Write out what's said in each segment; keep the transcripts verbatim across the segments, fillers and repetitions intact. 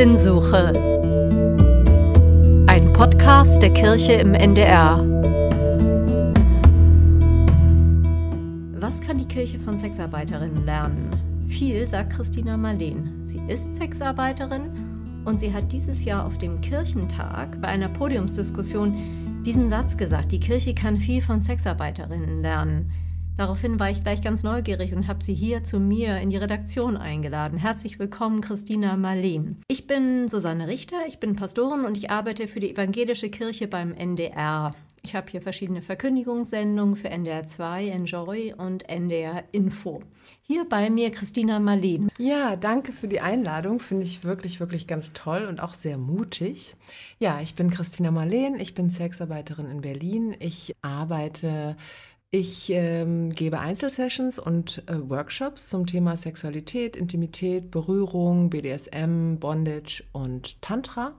SinnSuche, ein Podcast der Kirche im N D R. Was kann die Kirche von Sexarbeiterinnen lernen? Viel, sagt Kristina Marlen. Sie ist Sexarbeiterin und sie hat dieses Jahr auf dem Kirchentag bei einer Podiumsdiskussion diesen Satz gesagt: Die Kirche kann viel von Sexarbeiterinnen lernen. Daraufhin war ich gleich ganz neugierig und habe sie hier zu mir in die Redaktion eingeladen. Herzlich willkommen, Kristina Marlen. Ich bin Susanne Richter, ich bin Pastorin und ich arbeite für die Evangelische Kirche beim N D R. Ich habe hier verschiedene Verkündigungssendungen für N D R zwei, Enjoy und N D R Info. Hier bei mir Kristina Marlen. Ja, danke für die Einladung. Finde ich wirklich, wirklich ganz toll und auch sehr mutig. Ja, ich bin Kristina Marlen, ich bin Sexarbeiterin in Berlin. Ich arbeite... Ich ähm, gebe Einzelsessions und äh, Workshops zum Thema Sexualität, Intimität, Berührung, B D S M, Bondage und Tantra.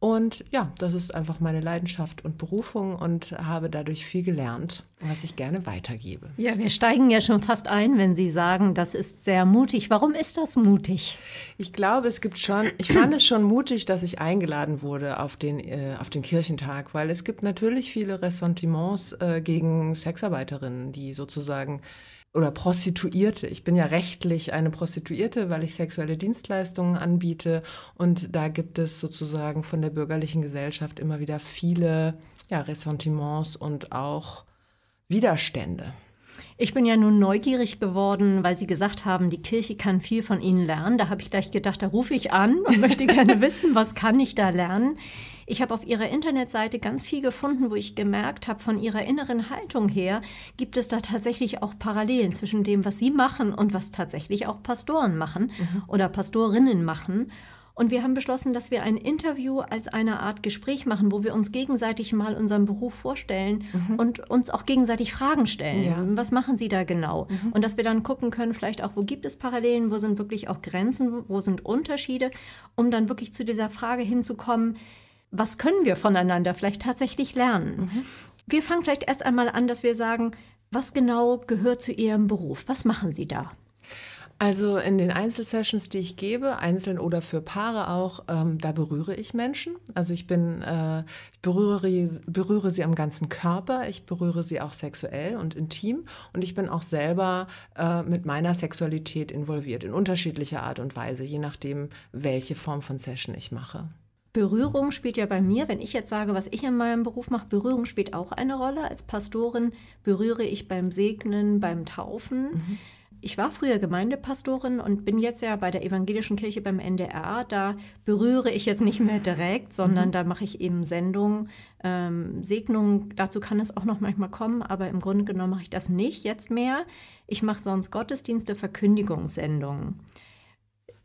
Und ja, das ist einfach meine Leidenschaft und Berufung und habe dadurch viel gelernt, was ich gerne weitergebe. Ja, wir steigen ja schon fast ein, wenn Sie sagen, das ist sehr mutig. Warum ist das mutig? Ich glaube, es gibt schon, ich fand es schon mutig, dass ich eingeladen wurde auf den, äh, auf den Kirchentag, weil es gibt natürlich viele Ressentiments äh, gegen Sexarbeiterinnen, die sozusagen... oder Prostituierte. Ich bin ja rechtlich eine Prostituierte, weil ich sexuelle Dienstleistungen anbiete. Und da gibt es sozusagen von der bürgerlichen Gesellschaft immer wieder viele ja, Ressentiments und auch Widerstände. Ich bin ja nun neugierig geworden, weil Sie gesagt haben, die Kirche kann viel von Ihnen lernen. Da habe ich gleich gedacht, da rufe ich an und möchte gerne wissen, was kann ich da lernen? Ich habe auf Ihrer Internetseite ganz viel gefunden, wo ich gemerkt habe, von Ihrer inneren Haltung her gibt es da tatsächlich auch Parallelen zwischen dem, was Sie machen und was tatsächlich auch Pastoren machen mhm. oder Pastorinnen machen. Und wir haben beschlossen, dass wir ein Interview als eine Art Gespräch machen, wo wir uns gegenseitig mal unseren Beruf vorstellen mhm. und uns auch gegenseitig Fragen stellen. Ja. Was machen Sie da genau? Mhm. Und dass wir dann gucken können, vielleicht auch, wo gibt es Parallelen, wo sind wirklich auch Grenzen, wo sind Unterschiede, um dann wirklich zu dieser Frage hinzukommen, was können wir voneinander vielleicht tatsächlich lernen? Mhm. Wir fangen vielleicht erst einmal an, dass wir sagen, was genau gehört zu Ihrem Beruf? Was machen Sie da? Also in den Einzelsessions, die ich gebe, einzeln oder für Paare auch, ähm, da berühre ich Menschen. Also ich bin, äh, ich berühre, berühre sie am ganzen Körper, ich berühre sie auch sexuell und intim und ich bin auch selber äh, mit meiner Sexualität involviert, in unterschiedlicher Art und Weise, je nachdem, welche Form von Session ich mache. Berührung spielt ja bei mir, wenn ich jetzt sage, was ich in meinem Beruf mache, Berührung spielt auch eine Rolle. Als Pastorin berühre ich beim Segnen, beim Taufen. Mhm. Ich war früher Gemeindepastorin und bin jetzt ja bei der Evangelischen Kirche beim N D R. Da berühre ich jetzt nicht mehr direkt, sondern mhm. da mache ich eben Sendungen, ähm, Segnungen. Dazu kann es auch noch manchmal kommen, aber im Grunde genommen mache ich das nicht jetzt mehr. Ich mache sonst Gottesdienste, Verkündigungssendungen.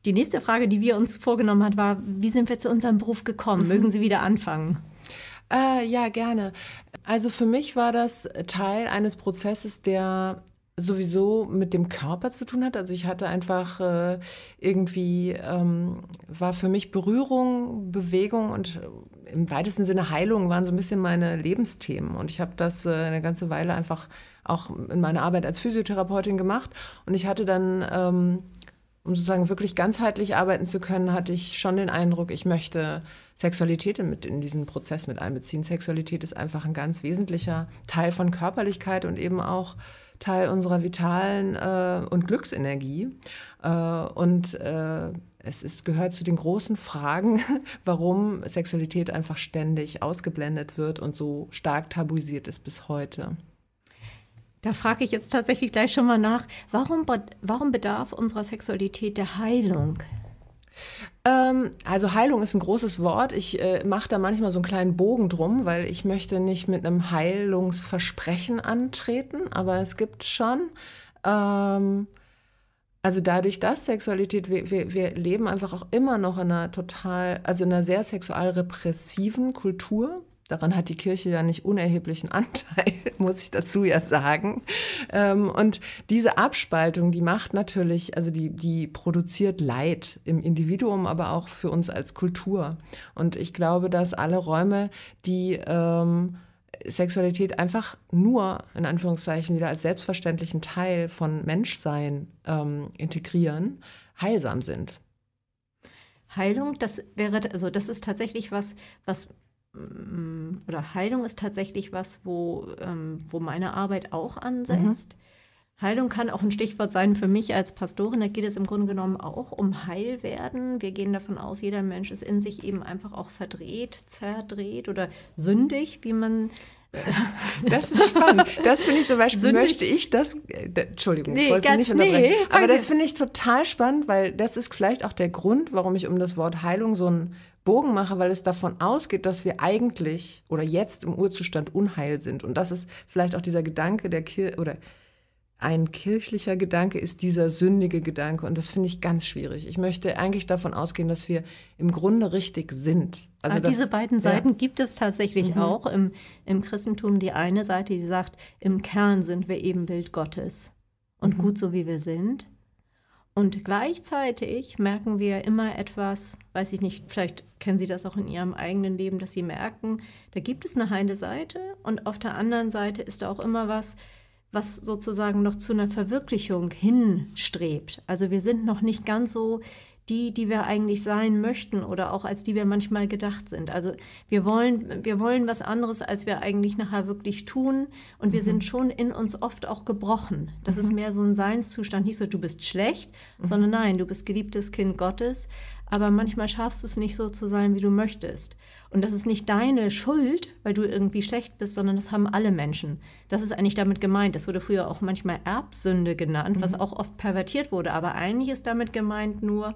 Die nächste Frage, die wir uns vorgenommen haben, war, wie sind wir zu unserem Beruf gekommen? Mhm. Mögen Sie wieder anfangen? Äh, ja, gerne. Also für mich war das Teil eines Prozesses, der... sowieso mit dem Körper zu tun hat. Also ich hatte einfach äh, irgendwie, ähm, war für mich Berührung, Bewegung und im weitesten Sinne Heilung waren so ein bisschen meine Lebensthemen. Und ich habe das äh, eine ganze Weile einfach auch in meiner Arbeit als Physiotherapeutin gemacht. Und ich hatte dann, ähm, um sozusagen wirklich ganzheitlich arbeiten zu können, hatte ich schon den Eindruck, ich möchte Sexualität mit in diesen Prozess mit einbeziehen. Sexualität ist einfach ein ganz wesentlicher Teil von Körperlichkeit und eben auch Teil unserer vitalen äh, und Glücksenergie. Äh, und äh, es ist, gehört zu den großen Fragen, warum Sexualität einfach ständig ausgeblendet wird und so stark tabuisiert ist bis heute. Da frage ich jetzt tatsächlich gleich schon mal nach, warum, warum bedarf unserer Sexualität der Heilung? Also Heilung ist ein großes Wort. Ich äh, mache da manchmal so einen kleinen Bogen drum, weil ich möchte nicht mit einem Heilungsversprechen antreten, aber es gibt schon, ähm, also dadurch, dass Sexualität, wir, wir, wir leben einfach auch immer noch in einer total, also in einer sehr sexual repressiven Kultur. Daran hat die Kirche ja nicht unerheblichen Anteil, muss ich dazu ja sagen. Und diese Abspaltung, die macht natürlich, also die, die produziert Leid im Individuum, aber auch für uns als Kultur. Und ich glaube, dass alle Räume, die ähm, Sexualität einfach nur, in Anführungszeichen, wieder als selbstverständlichen Teil von Menschsein ähm, integrieren, heilsam sind. Heilung, das wäre, also das ist tatsächlich was, was oder Heilung ist tatsächlich was, wo, wo meine Arbeit auch ansetzt. Mhm. Heilung kann auch ein Stichwort sein für mich als Pastorin. Da geht es im Grunde genommen auch um Heilwerden. Wir gehen davon aus, jeder Mensch ist in sich eben einfach auch verdreht, zerdreht oder sündig, wie man... Das ist spannend. Das finde ich zum Beispiel, sündig. möchte ich das, Entschuldigung, nee, ich wollte Sie nicht unterbrechen, nee, aber das finde ich total spannend, weil das ist vielleicht auch der Grund, warum ich um das Wort Heilung so einen Bogen mache, weil es davon ausgeht, dass wir eigentlich oder jetzt im Urzustand unheil sind. Und das ist vielleicht auch dieser Gedanke der Kirche, oder ein kirchlicher Gedanke ist dieser sündige Gedanke, und das finde ich ganz schwierig. Ich möchte eigentlich davon ausgehen, dass wir im Grunde richtig sind. Also das, diese beiden Seiten ja. gibt es tatsächlich mhm. auch im, im Christentum. Die eine Seite, die sagt, im Kern sind wir eben Bild Gottes und mhm. gut so, wie wir sind. Und gleichzeitig merken wir immer etwas, weiß ich nicht, vielleicht kennen Sie das auch in Ihrem eigenen Leben, dass Sie merken, da gibt es eine heile Seite und auf der anderen Seite ist da auch immer was, was sozusagen noch zu einer Verwirklichung hinstrebt. Also wir sind noch nicht ganz so die, die wir eigentlich sein möchten oder auch als die wir manchmal gedacht sind. Also wir wollen, wir wollen was anderes, als wir eigentlich nachher wirklich tun, und wir mhm. sind schon in uns oft auch gebrochen. Das mhm. ist mehr so ein Seinszustand, nicht so, du bist schlecht, mhm. sondern nein, du bist geliebtes Kind Gottes, aber manchmal schaffst du es nicht so zu sein, wie du möchtest. Und das ist nicht deine Schuld, weil du irgendwie schlecht bist, sondern das haben alle Menschen. Das ist eigentlich damit gemeint. Das wurde früher auch manchmal Erbsünde genannt, mhm. was auch oft pervertiert wurde. Aber eigentlich ist damit gemeint nur,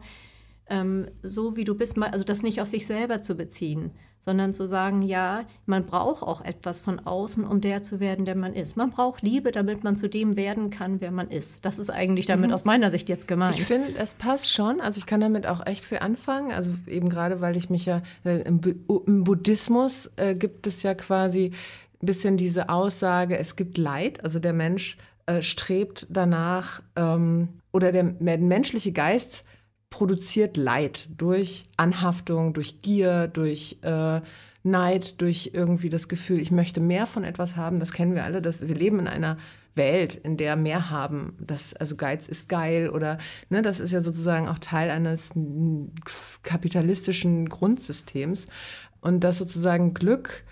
ähm, so wie du bist, also das nicht auf sich selber zu beziehen, sondern zu sagen, ja, man braucht auch etwas von außen, um der zu werden, der man ist. Man braucht Liebe, damit man zu dem werden kann, wer man ist. Das ist eigentlich damit mhm. aus meiner Sicht jetzt gemeint. Ich finde, es passt schon. Also ich kann damit auch echt viel anfangen. Also eben gerade, weil ich mich ja, äh, im, Bu- im Buddhismus äh, gibt es ja quasi ein bisschen diese Aussage, es gibt Leid. Also der Mensch äh, strebt danach, ähm, oder der, der menschliche Geist produziert Leid durch Anhaftung, durch Gier, durch äh, Neid, durch irgendwie das Gefühl, ich möchte mehr von etwas haben. Das kennen wir alle, dass wir leben in einer Welt, in der mehr haben. Das, also Geiz ist geil, oder ne, das ist ja sozusagen auch Teil eines kapitalistischen Grundsystems. Und dass sozusagen Glück,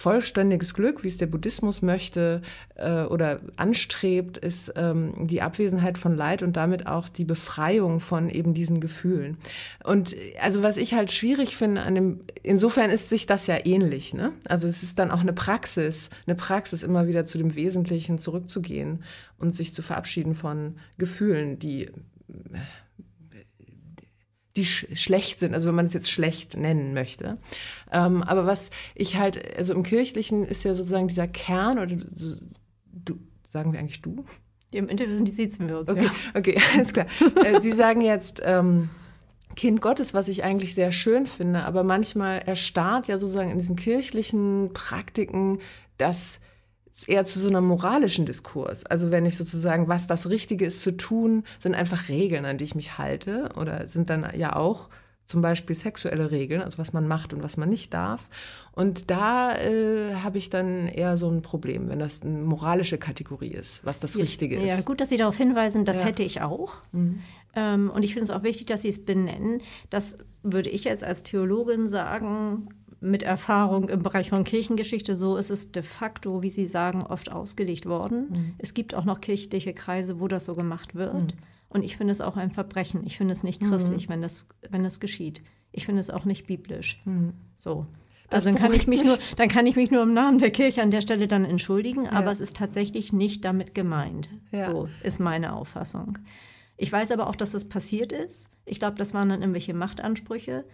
vollständiges Glück, wie es der Buddhismus möchte äh, oder anstrebt, ist ähm, die Abwesenheit von Leid und damit auch die Befreiung von eben diesen Gefühlen. Und also was ich halt schwierig finde an dem, insofern ist sich das ja ähnlich, ne? Also es ist dann auch eine Praxis, eine Praxis immer wieder zu dem Wesentlichen zurückzugehen und sich zu verabschieden von Gefühlen, die die sch- schlecht sind, also wenn man es jetzt schlecht nennen möchte. Ähm, aber was ich halt, also im Kirchlichen ist ja sozusagen dieser Kern, oder so, du, sagen wir eigentlich du? Im Interview sind die sitzen wir uns, okay, ja. Okay, alles klar. Sie sagen jetzt ähm, Kind Gottes, was ich eigentlich sehr schön finde, aber manchmal erstarrt ja sozusagen in diesen kirchlichen Praktiken das eher zu so einem moralischen Diskurs. Also wenn ich sozusagen, was das Richtige ist zu tun, sind einfach Regeln, an die ich mich halte, oder sind dann ja auch zum Beispiel sexuelle Regeln, also was man macht und was man nicht darf. Und da äh, habe ich dann eher so ein Problem, wenn das eine moralische Kategorie ist, was das ja, Richtige ist. Ja, gut, dass Sie darauf hinweisen, das ja. hätte ich auch. Mhm. Ähm, und ich finde es auch wichtig, dass Sie es benennen. Das würde ich jetzt als Theologin sagen, mit Erfahrung im Bereich von Kirchengeschichte, so ist es de facto, wie Sie sagen, oft ausgelegt worden. Mhm. Es gibt auch noch kirchliche Kreise, wo das so gemacht wird. Mhm. Und ich finde es auch ein Verbrechen. Ich finde es nicht christlich, mhm. wenn das, wenn das geschieht. Ich finde es auch nicht biblisch. Mhm. So. Also dann kann ich mich nur, dann kann ich mich nur im Namen der Kirche an der Stelle dann entschuldigen, ja. aber es ist tatsächlich nicht damit gemeint. Ja. So ist meine Auffassung. Ich weiß aber auch, dass das passiert ist. Ich glaube, das waren dann irgendwelche Machtansprüche.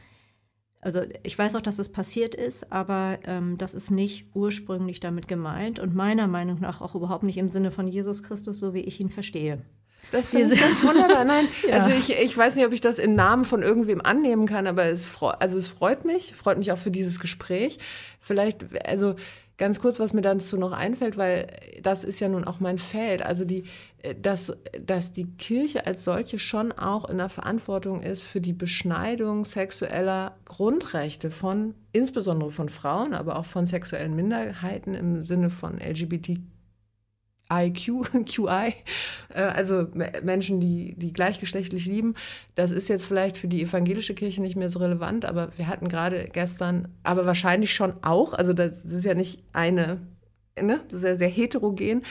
Also ich weiß auch, dass das passiert ist, aber ähm, das ist nicht ursprünglich damit gemeint und meiner Meinung nach auch überhaupt nicht im Sinne von Jesus Christus, so wie ich ihn verstehe. Das finde ich ganz wunderbar. Nein, ja. Also ich, ich weiß nicht, ob ich das im Namen von irgendwem annehmen kann, aber es, freu- also es freut mich, freut mich auch für dieses Gespräch. Vielleicht, also ganz kurz, was mir dazu noch einfällt, weil das ist ja nun auch mein Feld. Also die, dass, dass die Kirche als solche schon auch in der Verantwortung ist für die Beschneidung sexueller Grundrechte von, insbesondere von Frauen, aber auch von sexuellen Minderheiten im Sinne von L G B T Q. I Q, Q I, also Menschen, die, die gleichgeschlechtlich lieben. Das ist jetzt vielleicht für die evangelische Kirche nicht mehr so relevant, aber wir hatten gerade gestern, aber wahrscheinlich schon auch, also das ist ja nicht eine, ne? Das ist ja sehr heterogen.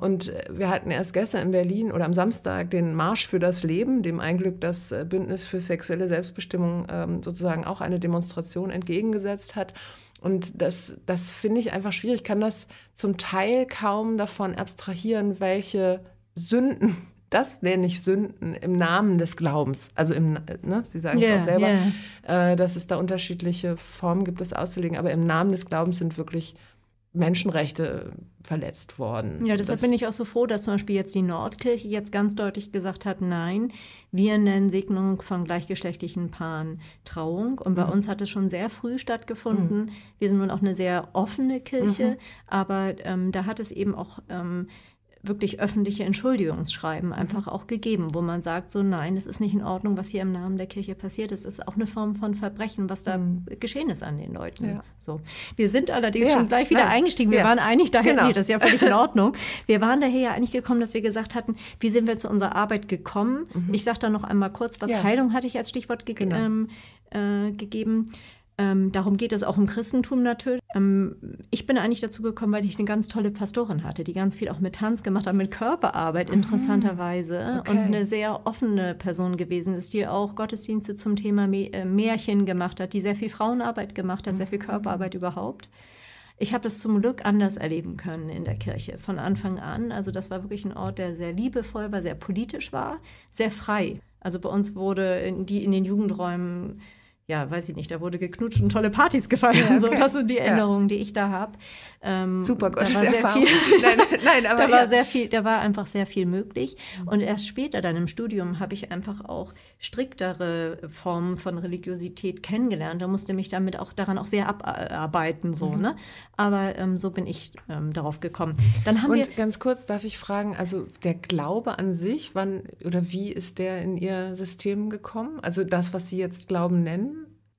Und wir hatten erst gestern in Berlin oder am Samstag den Marsch für das Leben, dem ein Glück das Bündnis für sexuelle Selbstbestimmung sozusagen auch eine Demonstration entgegengesetzt hat. Und das, das finde ich einfach schwierig. Ich kann das zum Teil kaum davon abstrahieren, welche Sünden, das nenne ich Sünden, im Namen des Glaubens, also im, ne, Sie sagen es yeah, auch selber, yeah. äh, dass es da unterschiedliche Formen gibt, das auszulegen, aber im Namen des Glaubens sind wirklich Menschenrechte verletzt worden. Ja, deshalb bin ich auch so froh, dass zum Beispiel jetzt die Nordkirche jetzt ganz deutlich gesagt hat, nein, wir nennen Segnung von gleichgeschlechtlichen Paaren Trauung. Und bei mhm. uns hat es schon sehr früh stattgefunden. Mhm. Wir sind nun auch eine sehr offene Kirche, mhm. aber ähm, da hat es eben auch ähm, wirklich öffentliche Entschuldigungsschreiben einfach auch gegeben, wo man sagt, so nein, es ist nicht in Ordnung, was hier im Namen der Kirche passiert ist. Es ist auch eine Form von Verbrechen, was da mhm. geschehen ist an den Leuten. Ja. So. Wir sind allerdings ja. schon gleich wieder ja. eingestiegen. Wir ja. waren eigentlich daher, genau. nee, das ist ja völlig in Ordnung. Wir waren daher ja eigentlich gekommen, dass wir gesagt hatten, wie sind wir zu unserer Arbeit gekommen? Mhm. Ich sage da noch einmal kurz, was ja. Heilung hatte ich als Stichwort ge genau. ähm, äh, gegeben. Ähm, darum geht es auch im Christentum natürlich. Ähm, ich bin eigentlich dazu gekommen, weil ich eine ganz tolle Pastorin hatte, die ganz viel auch mit Tanz gemacht hat, mit Körperarbeit interessanterweise. Okay. Und eine sehr offene Person gewesen ist, die auch Gottesdienste zum Thema Märchen gemacht hat, die sehr viel Frauenarbeit gemacht hat, sehr viel Körperarbeit überhaupt. Ich habe das zum Glück anders erleben können in der Kirche von Anfang an. Also das war wirklich ein Ort, der sehr liebevoll war, sehr politisch war, sehr frei. Also bei uns wurde in, die in den Jugendräumen, ja, weiß ich nicht, da wurde geknutscht und tolle Partys gefeiert. Ja, okay. So, das sind die Erinnerungen, ja. die ich da habe. Ähm, Super Gotteserfahrung. Nein, nein, aber da war ja. sehr viel, da war einfach sehr viel möglich. Und erst später dann im Studium habe ich einfach auch striktere Formen von Religiosität kennengelernt. Da musste mich damit auch daran auch sehr abarbeiten, so, mhm. ne? Aber ähm, so bin ich ähm, darauf gekommen. Dann haben und wir ganz kurz darf ich fragen, also der Glaube an sich, wann oder wie ist der in Ihr System gekommen? Also das, was Sie jetzt Glauben nennen?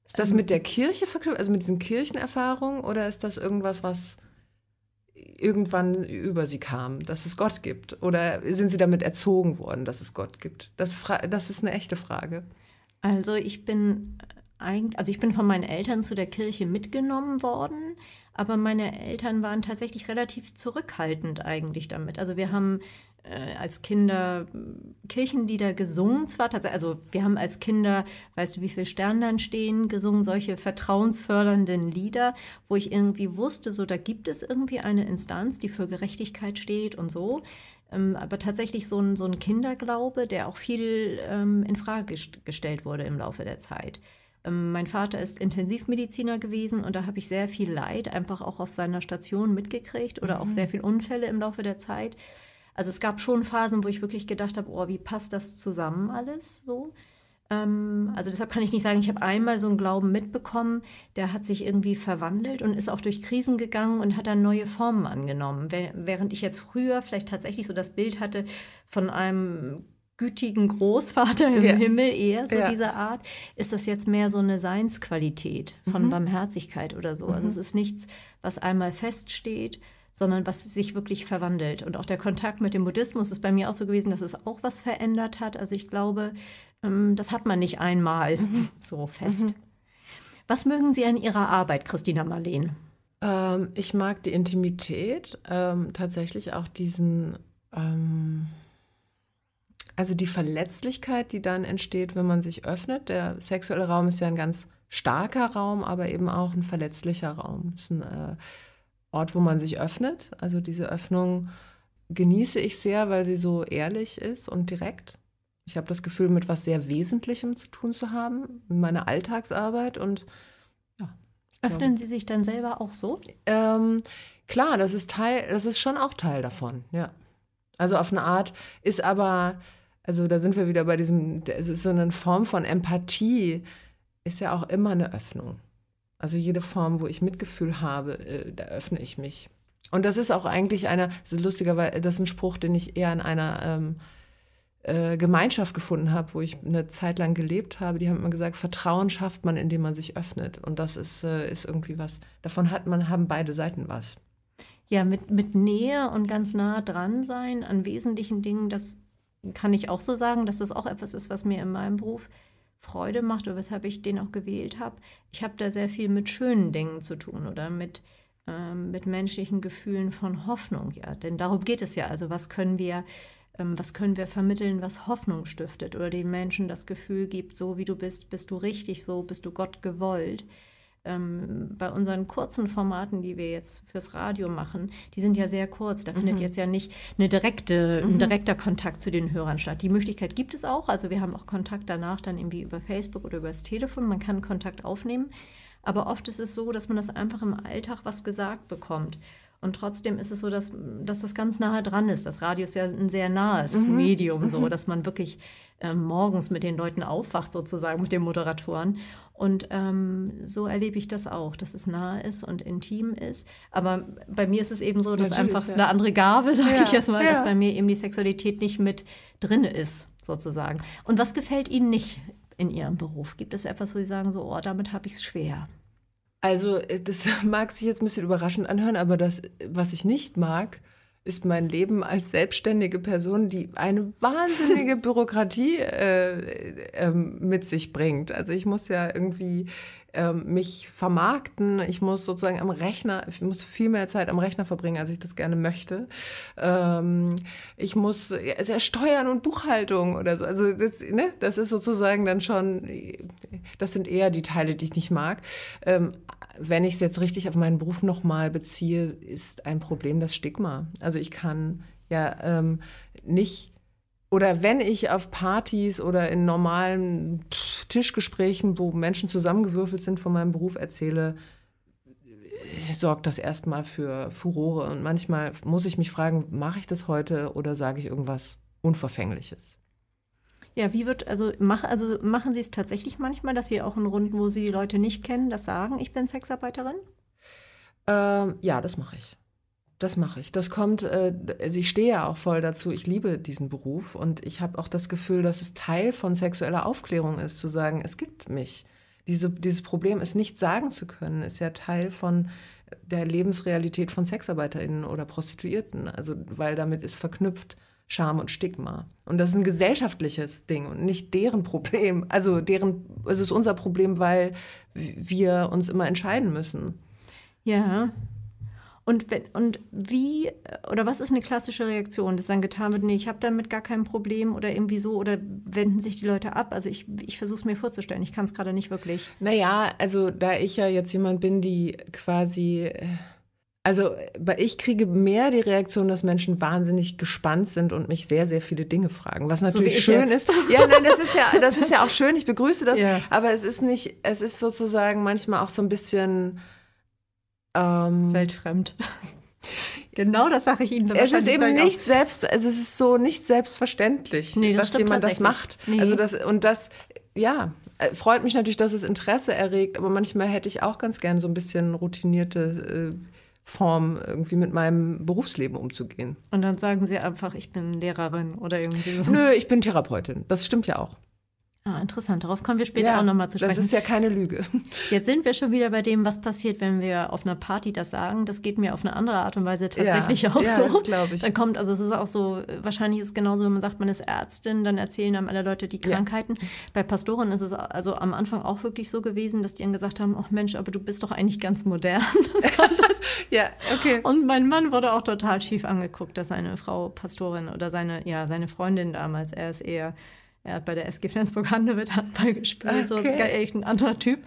Ist das mit der Kirche verknüpft, also mit diesen Kirchenerfahrungen, oder ist das irgendwas, was irgendwann über Sie kam, dass es Gott gibt? Oder sind Sie damit erzogen worden, dass es Gott gibt? Das, das ist eine echte Frage. Also ich bin eigentlich, also ich bin von meinen Eltern zu der Kirche mitgenommen worden, aber meine Eltern waren tatsächlich relativ zurückhaltend eigentlich damit. Also wir haben als Kinder Kirchenlieder gesungen, zwar tatsächlich, also wir haben als Kinder, weißt du, wie viele Sterne dann stehen, gesungen, solche vertrauensfördernden Lieder, wo ich irgendwie wusste, so da gibt es irgendwie eine Instanz, die für Gerechtigkeit steht und so. Aber tatsächlich so ein, so ein Kinderglaube, der auch viel ähm, in Frage gestellt wurde im Laufe der Zeit. Mein Vater ist Intensivmediziner gewesen und da habe ich sehr viel Leid einfach auch auf seiner Station mitgekriegt oder auch sehr viele Unfälle im Laufe der Zeit. Also es gab schon Phasen, wo ich wirklich gedacht habe, oh, wie passt das zusammen alles so? Ähm, also deshalb kann ich nicht sagen, ich habe einmal so einen Glauben mitbekommen, der hat sich irgendwie verwandelt und ist auch durch Krisen gegangen und hat dann neue Formen angenommen. Während ich jetzt früher vielleicht tatsächlich so das Bild hatte von einem gütigen Großvater im ja. Himmel, eher so ja. dieser Art, ist das jetzt mehr so eine Seinsqualität von mhm. Barmherzigkeit oder so. Mhm. Also es ist nichts, was einmal feststeht, sondern was sich wirklich verwandelt. Und auch der Kontakt mit dem Buddhismus ist bei mir auch so gewesen, dass es auch was verändert hat. Also ich glaube, das hat man nicht einmal mhm. so fest. Mhm. Was mögen Sie an Ihrer Arbeit, Kristina Marlen? Ähm, ich mag die Intimität, ähm, tatsächlich auch diesen, ähm, also die Verletzlichkeit, die dann entsteht, wenn man sich öffnet. Der sexuelle Raum ist ja ein ganz starker Raum, aber eben auch ein verletzlicher Raum. Das ist ein, äh, Ort, wo man sich öffnet. Also diese Öffnung genieße ich sehr, weil sie so ehrlich ist und direkt. Ich habe das Gefühl, mit was sehr Wesentlichem zu tun zu haben, in meiner Alltagsarbeit. Und ja, öffnen glaube, Sie sich dann selber auch so? Ähm, klar, das ist Teil, das ist schon auch Teil davon, ja. Also auf eine Art ist aber, also da sind wir wieder bei diesem, es ist so eine Form von Empathie, ist ja auch immer eine Öffnung. Also jede Form, wo ich Mitgefühl habe, da öffne ich mich. Und das ist auch eigentlich einer, das ist lustigerweise, das ist ein Spruch, den ich eher in einer ähm, äh, Gemeinschaft gefunden habe, wo ich eine Zeit lang gelebt habe. Die haben immer gesagt, Vertrauen schafft man, indem man sich öffnet. Und das ist, äh, ist irgendwie was, davon hat man, haben beide Seiten was. ja, mit, mit Nähe und ganz nah dran sein an wesentlichen Dingen, das kann ich auch so sagen, dass das auch etwas ist, was mir in meinem Beruf Freude macht oder weshalb ich den auch gewählt habe. Ich habe da sehr viel mit schönen Dingen zu tun oder mit, ähm, mit menschlichen Gefühlen von Hoffnung. Ja, denn darum geht es ja. Also was können wir, ähm, was können wir vermitteln, was Hoffnung stiftet oder den Menschen das Gefühl gibt, so wie du bist, bist du richtig, so bist du Gott gewollt. Ähm, bei unseren kurzen Formaten, die wir jetzt fürs Radio machen, die sind ja sehr kurz. Da mhm. findet jetzt ja nicht eine direkte, mhm. ein direkter Kontakt zu den Hörern statt. Die Möglichkeit gibt es auch. Also wir haben auch Kontakt danach dann irgendwie über Facebook oder über das Telefon. Man kann Kontakt aufnehmen. Aber oft ist es so, dass man das einfach im Alltag was gesagt bekommt. Und trotzdem ist es so, dass, dass das ganz nahe dran ist. Das Radio ist ja ein sehr nahes mhm. Medium, so, dass man wirklich äh, morgens mit den Leuten aufwacht, sozusagen mit den Moderatoren. Und ähm, so erlebe ich das auch, dass es nahe ist und intim ist. Aber bei mir ist es eben so, dass Natürlich, einfach ja. eine andere Gabe, sage ja. ich jetzt mal, ja. dass bei mir eben die Sexualität nicht mit drin ist, sozusagen. Und was gefällt Ihnen nicht in Ihrem Beruf? Gibt es etwas, wo Sie sagen, so, oh, damit habe ich es schwer? Also das mag sich jetzt ein bisschen überraschend anhören, aber das, was ich nicht mag, ist mein Leben als selbstständige Person, die eine wahnsinnige Bürokratie äh, äh, mit sich bringt. Also ich muss ja irgendwie äh, mich vermarkten, ich muss sozusagen am Rechner, ich muss viel mehr Zeit am Rechner verbringen, als ich das gerne möchte. Ähm, ich muss ja, Steuern und Buchhaltung oder so, also das, ne, das ist sozusagen dann schon, das sind eher die Teile, die ich nicht mag. Ähm, wenn ich es jetzt richtig auf meinen Beruf nochmal beziehe, ist ein Problem das Stigma. Also ich kann ja ähm, nicht, oder wenn ich auf Partys oder in normalen Tischgesprächen, wo Menschen zusammengewürfelt sind, von meinem Beruf erzähle, sorgt das erstmal für Furore. Und manchmal muss ich mich fragen, mache ich das heute oder sage ich irgendwas Unverfängliches? Ja, wie wird, also, mach, also machen Sie es tatsächlich manchmal, dass Sie auch in Runden, wo Sie die Leute nicht kennen, das sagen, ich bin Sexarbeiterin? Ähm, ja, das mache ich. Das mache ich. Das kommt, äh, also ich stehe ja auch voll dazu, ich liebe diesen Beruf und ich habe auch das Gefühl, dass es Teil von sexueller Aufklärung ist, zu sagen, es gibt mich. Diese, dieses Problem, es nicht sagen zu können, ist ja Teil von der Lebensrealität von SexarbeiterInnen oder Prostituierten, also weil damit ist verknüpft Scham und Stigma. Und das ist ein gesellschaftliches Ding und nicht deren Problem. Also deren, es ist unser Problem, weil wir uns immer entscheiden müssen. Ja. Und, wenn, und wie, oder was ist eine klassische Reaktion, dass dann getan wird, nee, ich habe damit gar kein Problem oder irgendwie so, oder wenden sich die Leute ab? Also ich, ich versuche es mir vorzustellen, ich kann es gerade nicht wirklich. Naja, also da ich ja jetzt jemand bin, die quasi... Also ich kriege mehr die Reaktion, dass Menschen wahnsinnig gespannt sind und mich sehr, sehr viele Dinge fragen, was natürlich so schön jetzt. Ist. Ja, nein, das ist ja, das ist ja auch schön, ich begrüße das, ja. aber es ist nicht, es ist sozusagen manchmal auch so ein bisschen... Ähm, weltfremd. Genau, das sage ich Ihnen. Es ist eben nicht selbst, also es ist so nicht selbstverständlich, nee, das dass jemand das macht. Nee. Also das, und das, ja... Freut mich natürlich, dass es Interesse erregt, aber manchmal hätte ich auch ganz gern so ein bisschen routinierte äh, Form, irgendwie mit meinem Berufsleben umzugehen. Und dann sagen Sie einfach, ich bin Lehrerin oder irgendwie so. Nö, ich bin Therapeutin. Das stimmt ja auch. Ah, interessant. Darauf kommen wir später ja, auch nochmal zu sprechen. Das ist ja keine Lüge. Jetzt sind wir schon wieder bei dem, was passiert, wenn wir auf einer Party das sagen. Das geht mir auf eine andere Art und Weise tatsächlich ja, auch ja, so. Ja, das glaube ich. Dann kommt, also es ist auch so, wahrscheinlich ist es genauso, wenn man sagt, man ist Ärztin, dann erzählen einem alle Leute die Krankheiten. Ja. Bei Pastoren ist es also am Anfang auch wirklich so gewesen, dass die dann gesagt haben, ach Mensch, aber du bist doch eigentlich ganz modern. Das ja, okay. Und mein Mann wurde auch total schief angeguckt, dass seine Frau Pastorin oder seine, ja, seine Freundin damals, er ist eher... Er hat bei der S G Flensburg Handewitt Handball gespielt, okay. So ist echt ein anderer Typ.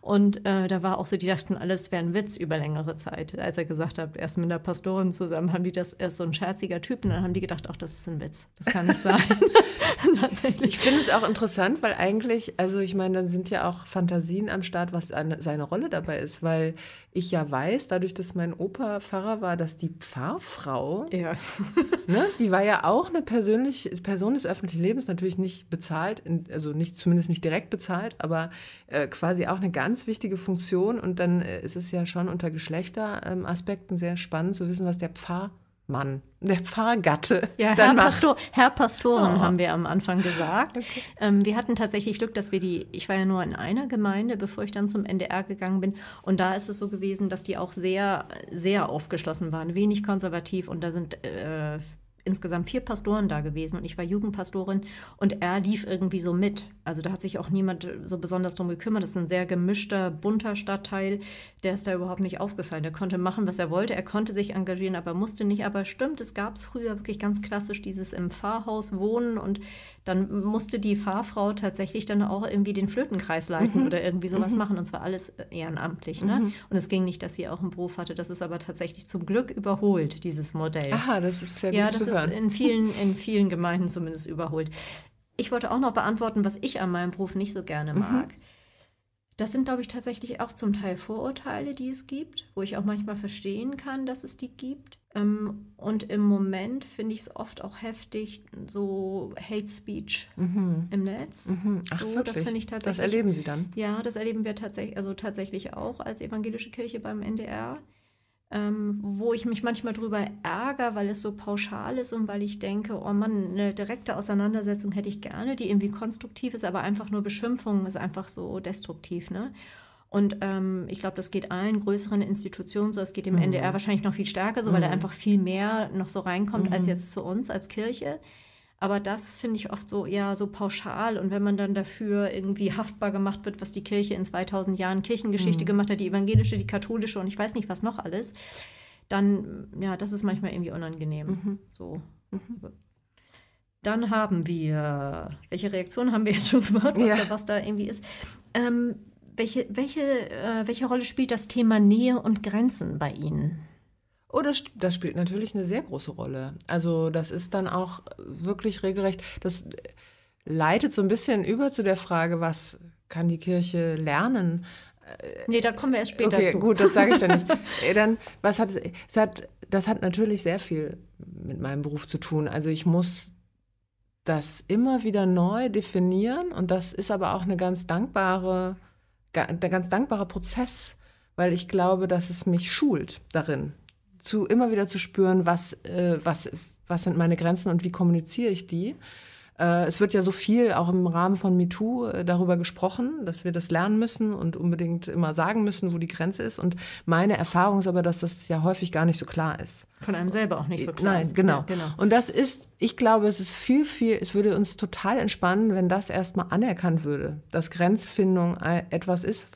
Und äh, da war auch so, die dachten, alles wäre ein Witz über längere Zeit. Als er gesagt hat, erst mit der Pastorin zusammen, haben die das, er ist so ein scherziger Typ. Und dann haben die gedacht, ach, das ist ein Witz, das kann nicht sein. Tatsächlich. Ich finde es auch interessant, weil eigentlich, also ich meine, dann sind ja auch Fantasien am Start, was eine, seine Rolle dabei ist. Weil ich ja weiß, dadurch, dass mein Opa Pfarrer war, dass die Pfarrfrau, ja. ne, die war ja auch eine persönliche Person des öffentlichen Lebens, natürlich nicht bezahlt, also nicht, zumindest nicht direkt bezahlt, aber äh, quasi auch eine ganz wichtige Funktion. Und dann äh, ist es ja schon unter Geschlechteraspekten ähm, sehr spannend zu wissen, was der Pfarrer Mann, der Pfarrgatte. Ja, Herr, dann Pastor, Herr Pastoren, oh. haben wir am Anfang gesagt. Okay. Ähm, wir hatten tatsächlich Glück, dass wir die, ich war ja nur in einer Gemeinde, bevor ich dann zum N D R gegangen bin. Und da ist es so gewesen, dass die auch sehr, sehr aufgeschlossen waren, wenig konservativ. Und da sind äh, insgesamt vier Pastoren da gewesen. Und ich war Jugendpastorin und er lief irgendwie so mit. Also da hat sich auch niemand so besonders drum gekümmert. Das ist ein sehr gemischter, bunter Stadtteil. Der ist da überhaupt nicht aufgefallen. Der konnte machen, was er wollte. Er konnte sich engagieren, aber musste nicht. Aber stimmt, es gab es früher wirklich ganz klassisch dieses im Pfarrhaus wohnen. Und dann musste die Pfarrfrau tatsächlich dann auch irgendwie den Flötenkreis leiten mhm. oder irgendwie sowas mhm. machen. Und zwar alles ehrenamtlich. Ne? Mhm. Und es ging nicht, dass sie auch einen Beruf hatte. Das ist aber tatsächlich zum Glück überholt, dieses Modell. Aha, das ist sehr ja gut zu hören. In vielen, in vielen Gemeinden zumindest überholt. Ich wollte auch noch beantworten, was ich an meinem Beruf nicht so gerne mag. Mhm. Das sind, glaube ich, tatsächlich auch zum Teil Vorurteile, die es gibt, wo ich auch manchmal verstehen kann, dass es die gibt. Und im Moment finde ich es oft auch heftig, so Hate Speech mhm. im Netz. Mhm. Ach, so, das finde ich tatsächlich. Das erleben Sie dann? Ja, das erleben wir tatsächlich, also tatsächlich auch als Evangelische Kirche beim N D R. Ähm, wo ich mich manchmal drüber ärgere, weil es so pauschal ist und weil ich denke, oh Mann, eine direkte Auseinandersetzung hätte ich gerne, die irgendwie konstruktiv ist, aber einfach nur Beschimpfung ist einfach so destruktiv, ne? Und ähm, ich glaube, das geht allen größeren Institutionen so, es geht dem mhm. N D R wahrscheinlich noch viel stärker so, weil da mhm. einfach viel mehr noch so reinkommt mhm. als jetzt zu uns als Kirche. Aber das finde ich oft so eher so pauschal. Und wenn man dann dafür irgendwie haftbar gemacht wird, was die Kirche in zweitausend Jahren Kirchengeschichte mhm. gemacht hat, die evangelische, die katholische und ich weiß nicht, was noch alles, dann, ja, das ist manchmal irgendwie unangenehm. Mhm. So. Mhm. Dann haben wir, welche Reaktion haben wir jetzt schon gemacht, was, ja. da, was da irgendwie ist? Ähm, welche, welche, äh, welche Rolle spielt das Thema Nähe und Grenzen bei Ihnen? Oh, das, das spielt natürlich eine sehr große Rolle. Also das ist dann auch wirklich regelrecht, das leitet so ein bisschen über zu der Frage, was kann die Kirche lernen? Nee, da kommen wir erst später okay, zu. Gut, das sage ich dann nicht. Dann, was hat, es hat, das hat natürlich sehr viel mit meinem Beruf zu tun. Also ich muss das immer wieder neu definieren und das ist aber auch eine ganz dankbare, ein ganz dankbarer Prozess, weil ich glaube, dass es mich schult darin. Zu, immer wieder zu spüren, was, äh, was, was sind meine Grenzen und wie kommuniziere ich die. Äh, es wird ja so viel auch im Rahmen von MeToo äh, darüber gesprochen, dass wir das lernen müssen und unbedingt immer sagen müssen, wo die Grenze ist. Und meine Erfahrung ist aber, dass das ja häufig gar nicht so klar ist. Von einem selber auch nicht so klar ist. Nein, genau. Ja, genau. Und das ist, ich glaube, es ist viel, viel, es würde uns total entspannen, wenn das erstmal anerkannt würde, dass Grenzfindung etwas ist,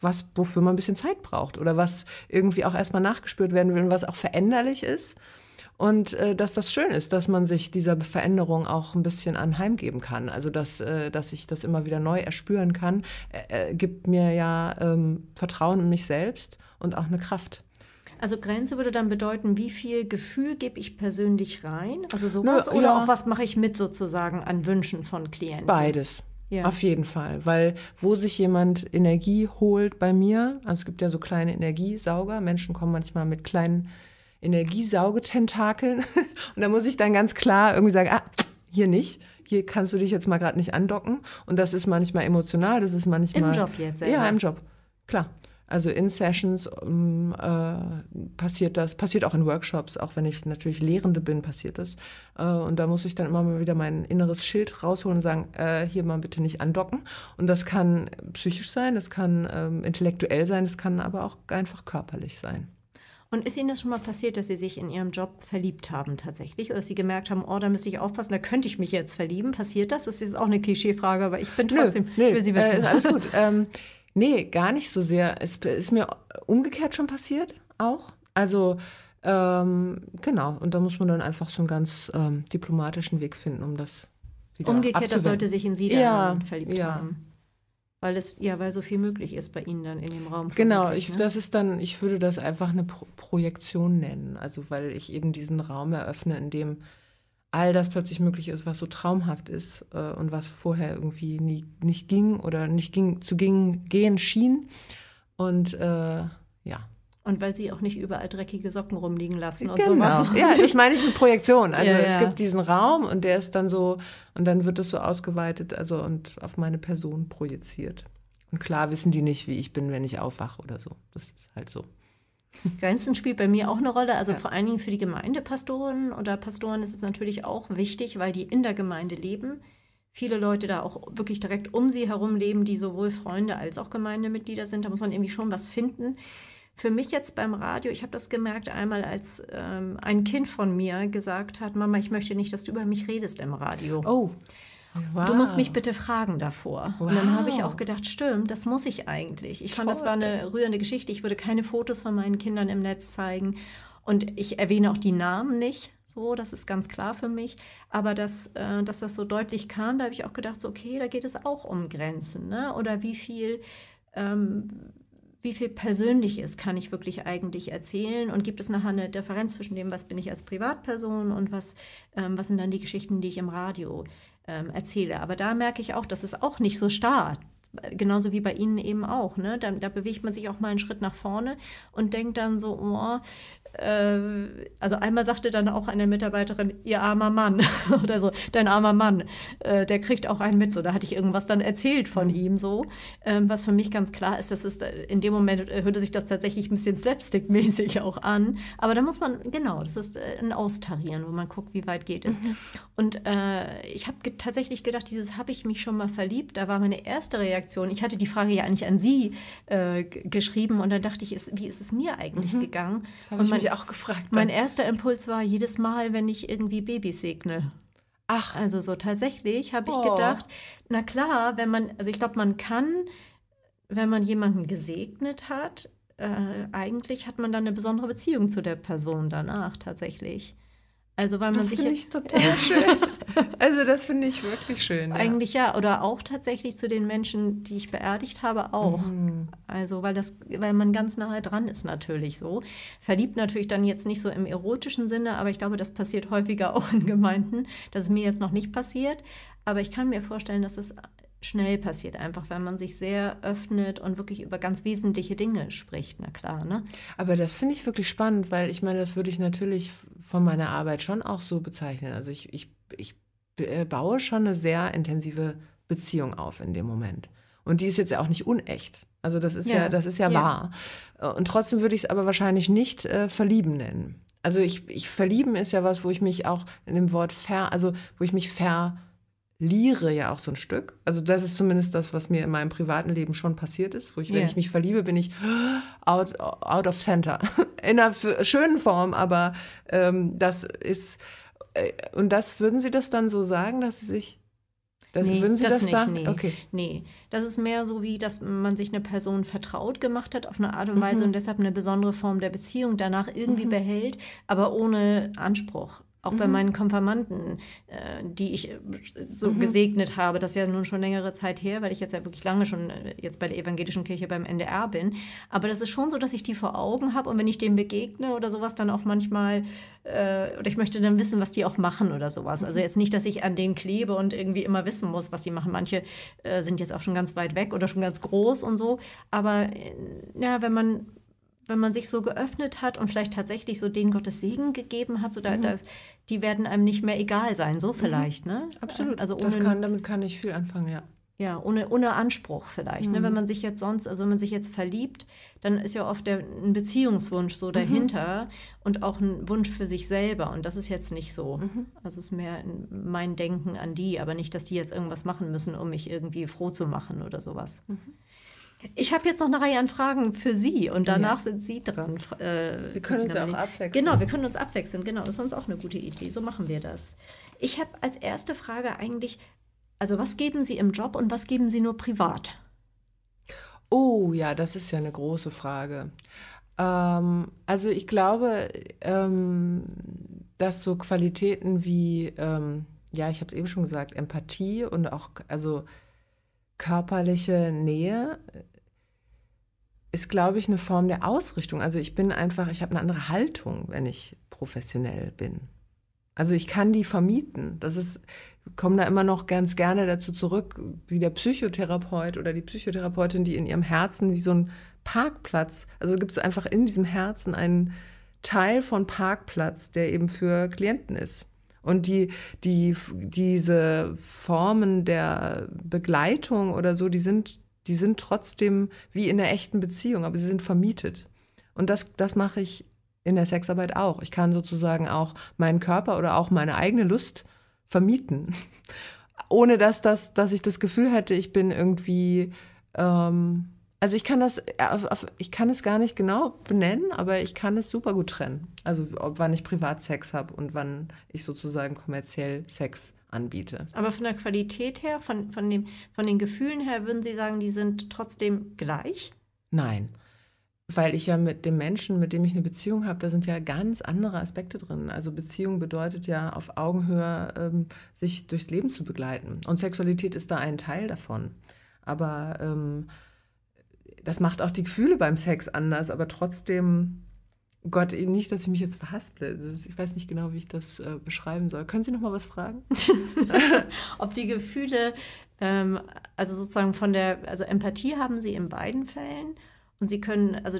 was, wofür man ein bisschen Zeit braucht oder was irgendwie auch erstmal nachgespürt werden will und was auch veränderlich ist und äh, dass das schön ist, dass man sich dieser Veränderung auch ein bisschen anheimgeben kann. Also dass, äh, dass ich das immer wieder neu erspüren kann, äh, gibt mir ja ähm, Vertrauen in mich selbst und auch eine Kraft. Also Grenze würde dann bedeuten, wie viel Gefühl gebe ich persönlich rein? Also sowas Na, oder ja. auch was mache ich mit sozusagen an Wünschen von Klienten? Beides. Ja. Auf jeden Fall, weil wo sich jemand Energie holt bei mir, also es gibt ja so kleine Energiesauger, Menschen kommen manchmal mit kleinen Energiesaugetentakeln und da muss ich dann ganz klar irgendwie sagen, ah, hier nicht, hier kannst du dich jetzt mal gerade nicht andocken und das ist manchmal emotional, das ist manchmal… Im Job jetzt? Selber. Ja, im Job, klar. Also in Sessions äh, passiert das, passiert auch in Workshops, auch wenn ich natürlich Lehrende bin, passiert das. Äh, und da muss ich dann immer mal wieder mein inneres Schild rausholen und sagen, äh, hier mal bitte nicht andocken. Und das kann psychisch sein, das kann ähm, intellektuell sein, das kann aber auch einfach körperlich sein. Und ist Ihnen das schon mal passiert, dass Sie sich in Ihrem Job verliebt haben tatsächlich? Oder dass Sie gemerkt haben, oh, da müsste ich aufpassen, da könnte ich mich jetzt verlieben? Passiert das? Das ist auch eine Klischeefrage, aber ich bin trotzdem, nö, nö, ich will Sie wissen. Äh, ist alles gut. ähm, Nee, gar nicht so sehr. Es ist mir umgekehrt schon passiert auch. Also ähm, genau, und da muss man dann einfach so einen ganz ähm, diplomatischen Weg finden, um das wieder umgekehrt, abzuwenden. Dass Leute sich in Sie dann ja, verliebt ja. haben. Weil es, ja, weil so viel möglich ist bei Ihnen dann in dem Raum. Genau, ich, ne? das ist dann, ich würde das einfach eine Pro- Projektion nennen. Also weil ich eben diesen Raum eröffne, in dem all das plötzlich möglich ist, was so traumhaft ist äh, und was vorher irgendwie nie, nicht ging oder nicht ging, zu ging, gehen schien. Und äh, ja. Und weil Sie auch nicht überall dreckige Socken rumliegen lassen und genau. sowas. Ja, das meine ich mit Projektion. Also ja, es ja. gibt diesen Raum und der ist dann so, und dann wird es so ausgeweitet also und auf meine Person projiziert. Und klar wissen die nicht, wie ich bin, wenn ich aufwache oder so. Das ist halt so. Grenzen spielt bei mir auch eine Rolle, also ja. vor allen Dingen für die Gemeindepastoren oder Pastoren ist es natürlich auch wichtig, weil die in der Gemeinde leben. Viele Leute da auch wirklich direkt um sie herum leben, die sowohl Freunde als auch Gemeindemitglieder sind. Da muss man irgendwie schon was finden. Für mich jetzt beim Radio, ich habe das gemerkt einmal, als ähm, ein Kind von mir gesagt hat, Mama, ich möchte nicht, dass du über mich redest im Radio. Oh. Wow. Du musst mich bitte fragen davor. Wow. Und dann habe ich auch gedacht, stimmt, das muss ich eigentlich. Ich Toll. fand, das war eine rührende Geschichte. Ich würde keine Fotos von meinen Kindern im Netz zeigen. Und ich erwähne auch die Namen nicht. So, das ist ganz klar für mich. Aber dass, äh, dass das so deutlich kam, da habe ich auch gedacht, so, okay, da geht es auch um Grenzen. Ne? Oder wie viel... Ähm, Wie viel Persönliches kann ich wirklich eigentlich erzählen? Und gibt es nachher eine Differenz zwischen dem, was bin ich als Privatperson und was, ähm, was sind dann die Geschichten, die ich im Radio ähm, erzähle? Aber da merke ich auch, das ist auch nicht so starr. Genauso wie bei Ihnen eben auch. Ne? Da, da bewegt man sich auch mal einen Schritt nach vorne und denkt dann so, oh, also einmal sagte dann auch eine Mitarbeiterin, ihr armer Mann oder so, dein armer Mann, äh, der kriegt auch einen mit. So, da hatte ich irgendwas dann erzählt von ihm so, ähm, was für mich ganz klar ist, das ist in dem Moment hörte sich das tatsächlich ein bisschen slapstick-mäßig auch an. Aber da muss man, genau, das ist ein Austarieren, wo man guckt, wie weit geht es. Mhm. Und äh, ich habe ge- tatsächlich gedacht, dieses habe ich mich schon mal verliebt, da war meine erste Reaktion. Ich hatte die Frage ja eigentlich an Sie äh, g- geschrieben und dann dachte ich, ist, wie ist es mir eigentlich mhm. gegangen? Das habe ich mich auch gefragt. Dann. Mein erster Impuls war jedes Mal, wenn ich irgendwie Babys segne. Ach, also so tatsächlich habe ich oh. gedacht, na klar, wenn man, also ich glaube, man kann, wenn man jemanden gesegnet hat, äh, eigentlich hat man dann eine besondere Beziehung zu der Person danach tatsächlich. Also weil man das finde ich total schön. Also das finde ich wirklich schön. Ja. Eigentlich ja. Oder auch tatsächlich zu den Menschen, die ich beerdigt habe, auch. Mhm. Also weil, das, weil man ganz nahe dran ist natürlich so. Verliebt natürlich dann jetzt nicht so im erotischen Sinne, aber ich glaube, das passiert häufiger auch in Gemeinden. Das ist mir jetzt noch nicht passiert. Aber ich kann mir vorstellen, dass es schnell passiert einfach, weil man sich sehr öffnet und wirklich über ganz wesentliche Dinge spricht, na klar, ne? Aber das finde ich wirklich spannend, weil ich meine, das würde ich natürlich von meiner Arbeit schon auch so bezeichnen. Also ich, ich, ich baue schon eine sehr intensive Beziehung auf in dem Moment. Und die ist jetzt ja auch nicht unecht. Also das ist ja, ja, das ist ja, ja wahr. Und trotzdem würde ich es aber wahrscheinlich nicht äh, verlieben nennen. Also ich, ich verlieben ist ja was, wo ich mich auch in dem Wort ver, also wo ich mich ver Liere ja auch so ein Stück. Also das ist zumindest das, was mir in meinem privaten Leben schon passiert ist, wo ich, yeah. wenn ich mich verliebe, bin ich out, out of center. In einer schönen Form, aber ähm, das ist, äh, und das, würden Sie das dann so sagen, dass Sie sich, das, nee, würden Sie das, das nicht, da? Nee. Okay. Nee, das ist mehr so wie, dass man sich eine Person vertraut gemacht hat auf eine Art und Weise mhm. und deshalb eine besondere Form der Beziehung danach irgendwie mhm. behält, aber ohne Anspruch. Auch mhm. bei meinen Konfirmanden, äh, die ich so mhm. gesegnet habe, das ist ja nun schon längere Zeit her, weil ich jetzt ja wirklich lange schon jetzt bei der Evangelischen Kirche beim N D R bin. Aber das ist schon so, dass ich die vor Augen habe und wenn ich denen begegne oder sowas, dann auch manchmal, äh, oder ich möchte dann wissen, was die auch machen oder sowas. Also jetzt nicht, dass ich an denen klebe und irgendwie immer wissen muss, was die machen. Manche äh, sind jetzt auch schon ganz weit weg oder schon ganz groß und so. Aber äh, ja, wenn man... wenn man sich so geöffnet hat und vielleicht tatsächlich so denen Gottes Segen gegeben hat, so da, mhm. da, die werden einem nicht mehr egal sein, so vielleicht. Mhm. Ne? Absolut, also ohne, das kann, damit kann ich viel anfangen, ja. Ja, ohne, ohne Anspruch vielleicht. Mhm. Ne? Wenn man sich jetzt sonst, also wenn man sich jetzt verliebt, dann ist ja oft der, ein Beziehungswunsch so dahinter mhm. und auch ein Wunsch für sich selber. Und das ist jetzt nicht so. Mhm. Also es ist mehr mein Denken an die, aber nicht, dass die jetzt irgendwas machen müssen, um mich irgendwie froh zu machen oder sowas. Mhm. Ich habe jetzt noch eine Reihe an Fragen für Sie und danach ja. sind Sie dran. Äh, wir können uns ja auch abwechseln. Genau, wir können uns abwechseln, genau. Das ist uns auch eine gute Idee, so machen wir das. Ich habe als erste Frage eigentlich, also was geben Sie im Job und was geben Sie nur privat? Oh ja, das ist ja eine große Frage. Ähm, also ich glaube, ähm, dass so Qualitäten wie, ähm, ja, ich habe es eben schon gesagt, Empathie und auch, also körperliche Nähe ist, glaube ich, eine Form der Ausrichtung. Also ich bin einfach, ich habe eine andere Haltung, wenn ich professionell bin. Also ich kann die vermieten. Das ist, ich komme da immer noch ganz gerne dazu zurück, wie der Psychotherapeut oder die Psychotherapeutin, die in ihrem Herzen wie so ein Parkplatz, also gibt es einfach in diesem Herzen einen Teil von Parkplatz, der eben für Klienten ist. Und die, die, diese Formen der Begleitung oder so, die sind, die sind trotzdem wie in einer echten Beziehung, aber sie sind vermietet. Und das, das mache ich in der Sexarbeit auch. Ich kann sozusagen auch meinen Körper oder auch meine eigene Lust vermieten, ohne dass, das, dass ich das Gefühl hätte, ich bin irgendwie... Ähm, also ich kann das, ich kann es gar nicht genau benennen, aber ich kann es super gut trennen. Also ob, wann ich Privatsex habe und wann ich sozusagen kommerziell Sex anbiete. Aber von der Qualität her, von, von, dem, von den Gefühlen her, würden Sie sagen, die sind trotzdem gleich? Nein, weil ich ja mit dem Menschen, mit dem ich eine Beziehung habe, da sind ja ganz andere Aspekte drin. Also Beziehung bedeutet ja auf Augenhöhe, ähm, sich durchs Leben zu begleiten. Und Sexualität ist da ein Teil davon. Aber ähm, das macht auch die Gefühle beim Sex anders, aber trotzdem, Gott, nicht, dass ich mich jetzt verhasple. Ich weiß nicht genau, wie ich das äh, beschreiben soll. Können Sie noch mal was fragen? Ob die Gefühle, ähm, also sozusagen von der, also Empathie haben Sie in beiden Fällen und Sie können, also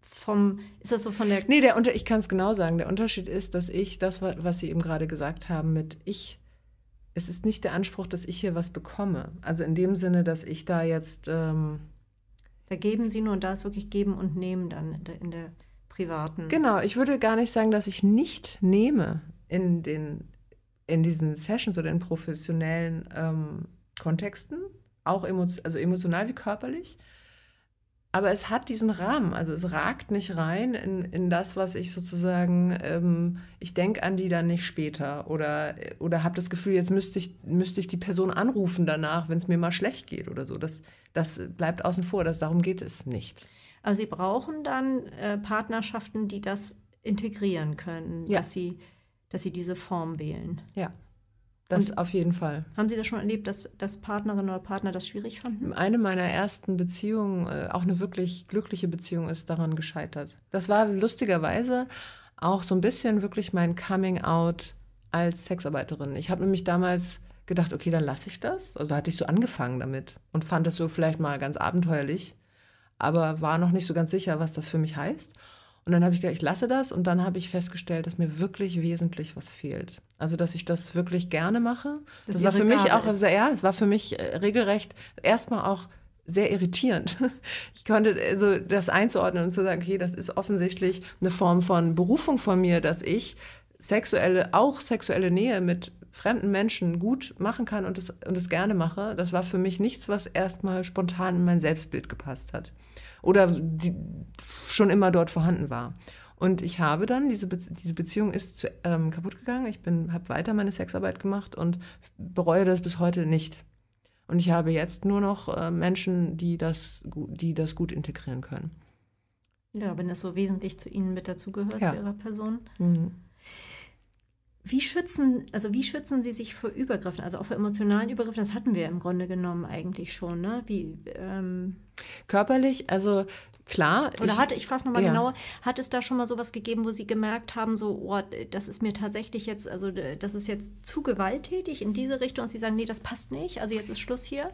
vom, ist das so von der... Nee, der Unter- ich kann es genau sagen. Der Unterschied ist, dass ich, das, was Sie eben gerade gesagt haben mit ich, es ist nicht der Anspruch, dass ich hier was bekomme. Also in dem Sinne, dass ich da jetzt... Ähm, da geben Sie nur, und da ist wirklich Geben und Nehmen dann in der, in der privaten. Genau, ich würde gar nicht sagen, dass ich nicht nehme in, den, in diesen Sessions oder in professionellen ähm, Kontexten, auch emo, also emotional wie körperlich. Aber es hat diesen Rahmen, also es ragt nicht rein in, in das, was ich sozusagen, ähm, ich denke an die dann nicht später oder, oder habe das Gefühl, jetzt müsste ich, müsste ich die Person anrufen danach, wenn es mir mal schlecht geht oder so. Das, das bleibt außen vor, das, darum geht es nicht. Also Sie brauchen dann äh, Partnerschaften, die das integrieren können, ja. dass sie, dass sie diese Form wählen. Ja. Das und auf jeden Fall. Haben Sie das schon erlebt, dass, dass Partnerinnen oder Partner das schwierig fanden? Eine meiner ersten Beziehungen, auch eine wirklich glückliche Beziehung, ist daran gescheitert. Das war lustigerweise auch so ein bisschen wirklich mein Coming-out als Sexarbeiterin. Ich habe nämlich damals gedacht, okay, dann lasse ich das. Also hatte ich so angefangen damit und fand das so vielleicht mal ganz abenteuerlich, aber war noch nicht so ganz sicher, was das für mich heißt. Und dann habe ich gedacht, ich lasse das und dann habe ich festgestellt, dass mir wirklich wesentlich was fehlt. Also, dass ich das wirklich gerne mache. Das, das war für mich auch, also, ja, es war für mich regelrecht erstmal auch sehr irritierend. Ich konnte also das einzuordnen und zu sagen, okay, das ist offensichtlich eine Form von Berufung von mir, dass ich sexuelle, auch sexuelle Nähe mit fremden Menschen gut machen kann und es und es gerne mache. Das war für mich nichts, was erstmal spontan in mein Selbstbild gepasst hat oder die schon immer dort vorhanden war. Und ich habe dann, diese, Be- diese Beziehung ist zu, ähm, kaputt gegangen, ich habe weiter meine Sexarbeit gemacht und bereue das bis heute nicht. Und ich habe jetzt nur noch äh, Menschen, die das, die das gut integrieren können. Ja, wenn das so wesentlich zu Ihnen mit dazugehört, ja. zu Ihrer Person. Mhm. Wie schützen, also wie schützen Sie sich vor Übergriffen, also auch vor emotionalen Übergriffen? Das hatten wir im Grunde genommen eigentlich schon, ne? Wie, ähm körperlich, also klar. Oder ich, hat, ich frage es nochmal ja. genauer, hat es da schon mal sowas gegeben, wo Sie gemerkt haben, so, oh, das ist mir tatsächlich jetzt, also das ist jetzt zu gewalttätig in diese Richtung, und Sie sagen, nee, das passt nicht, also jetzt ist Schluss hier?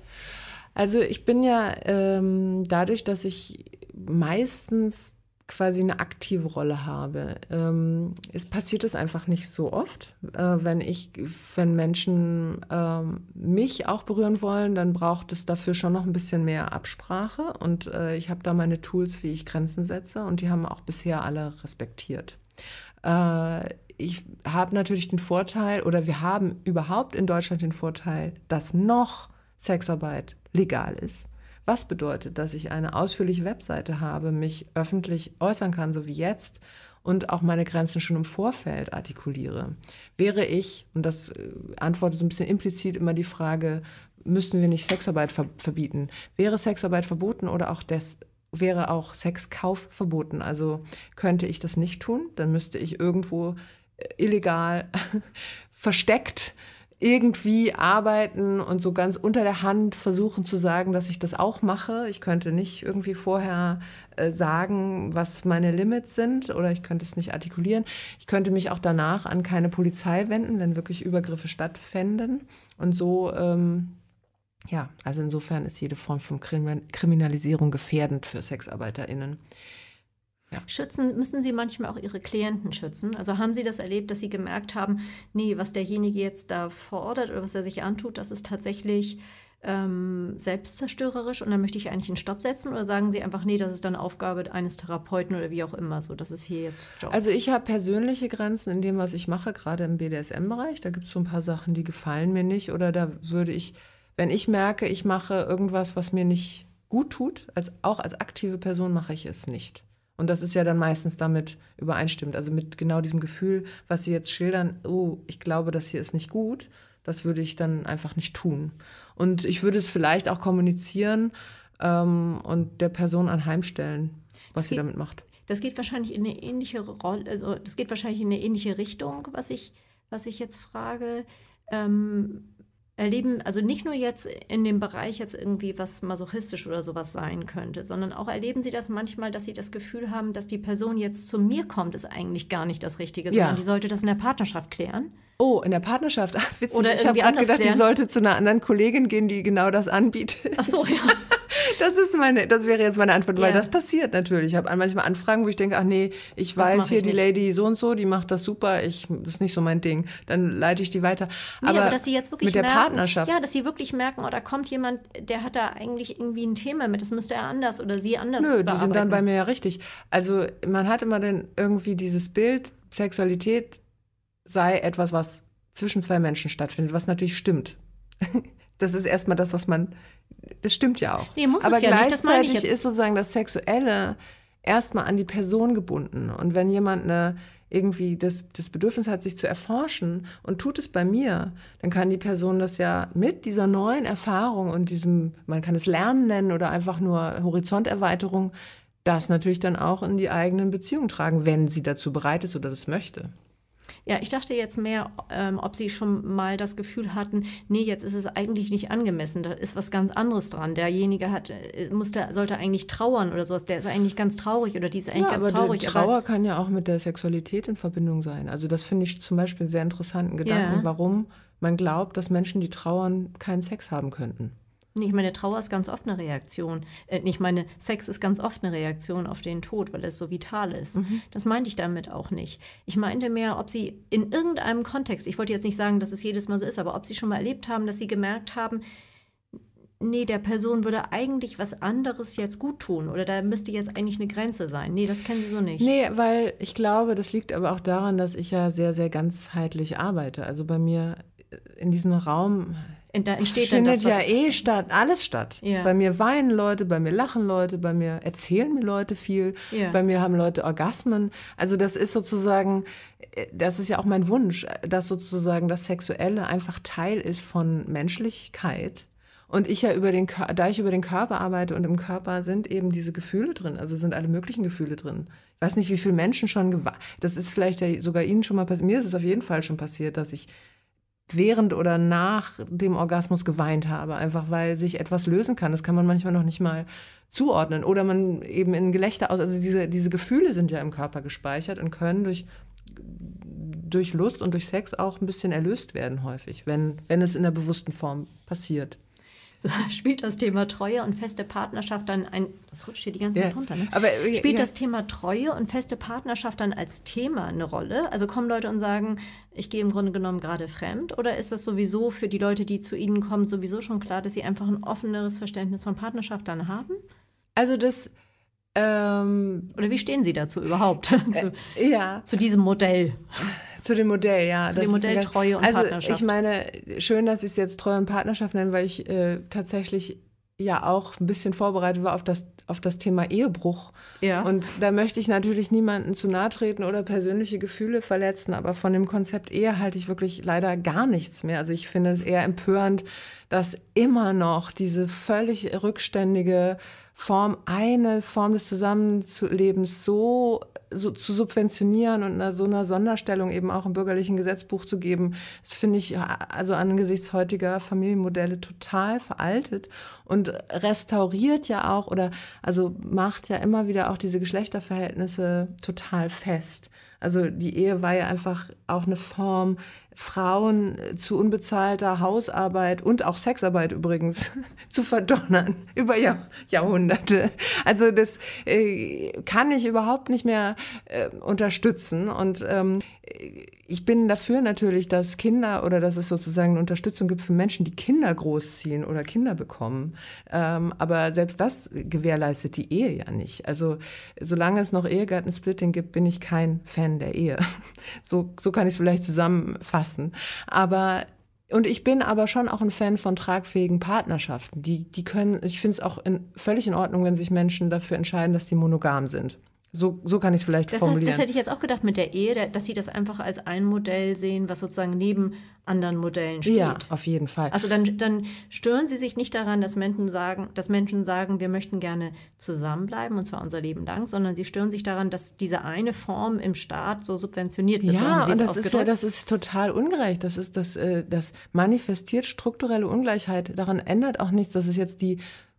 Also ich bin ja ähm, dadurch, dass ich meistens quasi eine aktive Rolle habe. Ähm, es passiert es einfach nicht so oft. Äh, wenn ich, wenn Menschen ähm, mich auch berühren wollen, dann braucht es dafür schon noch ein bisschen mehr Absprache. Und äh, ich habe da meine Tools, wie ich Grenzen setze. Und die haben auch bisher alle respektiert. Äh, ich habe natürlich den Vorteil, oder wir haben überhaupt in Deutschland den Vorteil, dass noch Sexarbeit legal ist. Was bedeutet, dass ich eine ausführliche Webseite habe, mich öffentlich äußern kann, so wie jetzt, und auch meine Grenzen schon im Vorfeld artikuliere. Wäre ich, und das antwortet so ein bisschen implizit immer die Frage, müssten wir nicht Sexarbeit ver- verbieten? Wäre Sexarbeit verboten oder auch des, wäre auch Sexkauf verboten? Also könnte ich das nicht tun, dann müsste ich irgendwo illegal versteckt irgendwie arbeiten und so ganz unter der Hand versuchen zu sagen, dass ich das auch mache. Ich könnte nicht irgendwie vorher äh, sagen, was meine Limits sind, oder ich könnte es nicht artikulieren. Ich könnte mich auch danach an keine Polizei wenden, wenn wirklich Übergriffe stattfänden. Und so, ähm, ja, also insofern ist jede Form von Krim- Kriminalisierung gefährdend für SexarbeiterInnen. Ja. Schützen, müssen Sie manchmal auch Ihre Klienten schützen? Also haben Sie das erlebt, dass Sie gemerkt haben, nee, was derjenige jetzt da fordert oder was er sich antut, das ist tatsächlich ähm, selbstzerstörerisch und dann möchte ich eigentlich einen Stopp setzen, oder sagen Sie einfach, nee, das ist dann Aufgabe eines Therapeuten oder wie auch immer, so, das ist hier jetzt Job? Also ich habe persönliche Grenzen in dem, was ich mache, gerade im B D S M-Bereich. Da gibt es so ein paar Sachen, die gefallen mir nicht, oder da würde ich, wenn ich merke, ich mache irgendwas, was mir nicht gut tut, als, auch als aktive Person mache ich es nicht. Und das ist ja dann meistens damit übereinstimmt. Also mit genau diesem Gefühl, was Sie jetzt schildern, oh, ich glaube, das hier ist nicht gut, das würde ich dann einfach nicht tun. Und ich würde es vielleicht auch kommunizieren ähm, und der Person anheimstellen, was sie damit macht. Das geht wahrscheinlich in eine ähnliche Rolle, also das geht wahrscheinlich in eine ähnliche Richtung, was ich, was ich jetzt frage. Ähm Erleben, also nicht nur jetzt in dem Bereich jetzt irgendwie was masochistisch oder sowas sein könnte, sondern auch erleben Sie das manchmal, dass Sie das Gefühl haben, dass die Person jetzt zu mir kommt, ist eigentlich gar nicht das Richtige, sondern ja, die sollte das in der Partnerschaft klären. Oh, in der Partnerschaft? Ach, witzig, oder ich habe gerade gedacht, klären. Die sollte zu einer anderen Kollegin gehen, die genau das anbietet. Ach so, ja. Das ist meine, das wäre jetzt meine Antwort, yeah, weil das passiert natürlich. Ich habe manchmal Anfragen, wo ich denke, ach nee, ich das weiß hier, ich die nicht. Lady so und so, die macht das super, ich, das ist nicht so mein Ding. Dann leite ich die weiter. Nee, aber, aber dass sie jetzt wirklich mit der merken, Partnerschaft. Ja, dass sie wirklich merken, oh, da kommt jemand, der hat da eigentlich irgendwie ein Thema mit, das müsste er anders oder sie anders Nö, bearbeiten. Die sind dann bei mir ja richtig. Also man hat immer dann irgendwie dieses Bild, Sexualität sei etwas, was zwischen zwei Menschen stattfindet, was natürlich stimmt. Das ist erstmal das, was man, das stimmt ja auch. Nee, muss aber es ja gleichzeitig nicht, das meine ich jetzt. Ist sozusagen das Sexuelle erstmal an die Person gebunden. Und wenn jemand eine, irgendwie das, das Bedürfnis hat, sich zu erforschen und tut es bei mir, dann kann die Person das ja mit dieser neuen Erfahrung und diesem, man kann es Lernen nennen oder einfach nur Horizonterweiterung, das natürlich dann auch in die eigenen Beziehungen tragen, wenn sie dazu bereit ist oder das möchte. Ja, ich dachte jetzt mehr, ähm, ob Sie schon mal das Gefühl hatten, nee, jetzt ist es eigentlich nicht angemessen, da ist was ganz anderes dran. Derjenige hat, musste, sollte eigentlich trauern oder sowas, der ist eigentlich ganz traurig oder die ist eigentlich ja, ganz aber traurig. Die Trauer aber kann ja auch mit der Sexualität in Verbindung sein. Also das finde ich zum Beispiel einen sehr interessanten Gedanken, ja, warum man glaubt, dass Menschen, die trauern, keinen Sex haben könnten. Ich meine, Trauer ist ganz oft eine Reaktion. Ich meine, Sex ist ganz oft eine Reaktion auf den Tod, weil es so vital ist. Mhm. Das meinte ich damit auch nicht. Ich meinte mehr, ob Sie in irgendeinem Kontext, ich wollte jetzt nicht sagen, dass es jedes Mal so ist, aber ob Sie schon mal erlebt haben, dass Sie gemerkt haben, nee, der Person würde eigentlich was anderes jetzt gut tun oder da müsste jetzt eigentlich eine Grenze sein. Nee, das kennen Sie so nicht. Nee, weil ich glaube, das liegt aber auch daran, dass ich ja sehr, sehr ganzheitlich arbeite. Also bei mir in diesem Raum... Da entsteht dann das, was ja eh statt, alles statt. Ja. Bei mir weinen Leute, bei mir lachen Leute, bei mir erzählen mir Leute viel, ja, bei mir haben Leute Orgasmen. Also das ist sozusagen, das ist ja auch mein Wunsch, dass sozusagen das Sexuelle einfach Teil ist von Menschlichkeit. Und ich ja über den, da ich über den Körper arbeite und im Körper sind eben diese Gefühle drin, also sind alle möglichen Gefühle drin. Ich weiß nicht, wie viele Menschen schon gewa- das ist vielleicht sogar Ihnen schon mal passiert, mir ist es auf jeden Fall schon passiert, dass ich während oder nach dem Orgasmus geweint habe, einfach weil sich etwas lösen kann. Das kann man manchmal noch nicht mal zuordnen. Oder man eben in Gelächter aus, also diese, diese Gefühle sind ja im Körper gespeichert und können durch, durch Lust und durch Sex auch ein bisschen erlöst werden häufig, wenn, wenn es in der bewussten Form passiert. So, spielt das Thema Treue und feste Partnerschaft dann ein, das rutscht hier die ganze Zeit ja, runter, ne? Aber, spielt ja, das Thema Treue und feste Partnerschaft dann als Thema eine Rolle? Also kommen Leute und sagen, ich gehe im Grunde genommen gerade fremd, oder ist das sowieso für die Leute, die zu Ihnen kommen, sowieso schon klar, dass sie einfach ein offeneres Verständnis von Partnerschaft dann haben? Also das... Ähm, oder wie stehen Sie dazu überhaupt? zu, ja. zu diesem Modell? Zu dem Modell, ja. Zu dem Modell Treue und Partnerschaft. Also ich meine, schön, dass ich es jetzt Treue und Partnerschaft nenne, weil ich äh, tatsächlich ja auch ein bisschen vorbereitet war auf das, auf das Thema Ehebruch. Ja. Und da möchte ich natürlich niemandem zu nahe treten oder persönliche Gefühle verletzen, aber von dem Konzept Ehe halte ich wirklich leider gar nichts mehr. Also ich finde es eher empörend, dass immer noch diese völlig rückständige Form, eine Form des Zusammenlebens so, so zu subventionieren und einer, so einer Sonderstellung eben auch im bürgerlichen Gesetzbuch zu geben, das finde ich also angesichts heutiger Familienmodelle total veraltet und restauriert ja auch oder also macht ja immer wieder auch diese Geschlechterverhältnisse total fest. Also die Ehe war ja einfach auch eine Form, Frauen zu unbezahlter Hausarbeit und auch Sexarbeit übrigens zu verdonnern über Jahr, Jahrhunderte. Also das äh, kann ich überhaupt nicht mehr äh, unterstützen. Und ähm, Ich bin dafür natürlich, dass Kinder oder dass es sozusagen eine Unterstützung gibt für Menschen, die Kinder großziehen oder Kinder bekommen. Ähm, aber selbst das gewährleistet die Ehe ja nicht. Also solange es noch Ehegattensplitting gibt, bin ich kein Fan der Ehe. So, so kann ich es vielleicht zusammenfassen. Aber Und ich bin aber schon auch ein Fan von tragfähigen Partnerschaften. Die, die können, ich finde es auch in, völlig in Ordnung, wenn sich Menschen dafür entscheiden, dass die monogam sind. So, so kann ich es vielleicht das formulieren. Hat, das hätte ich jetzt auch gedacht mit der Ehe, dass sie das einfach als ein Modell sehen, was sozusagen neben anderen Modellen steht. Ja, auf jeden Fall. Also dann, dann stören sie sich nicht daran, dass Menschen sagen, dass Menschen sagen, wir möchten gerne zusammenbleiben, und zwar unser Leben lang, sondern sie stören sich daran, dass diese eine Form im Staat so subventioniert wird. Ja, und das ist, ja, das ist total ungerecht. Das, ist das, das manifestiert strukturelle Ungleichheit. Daran ändert auch nichts, dass es jetzt die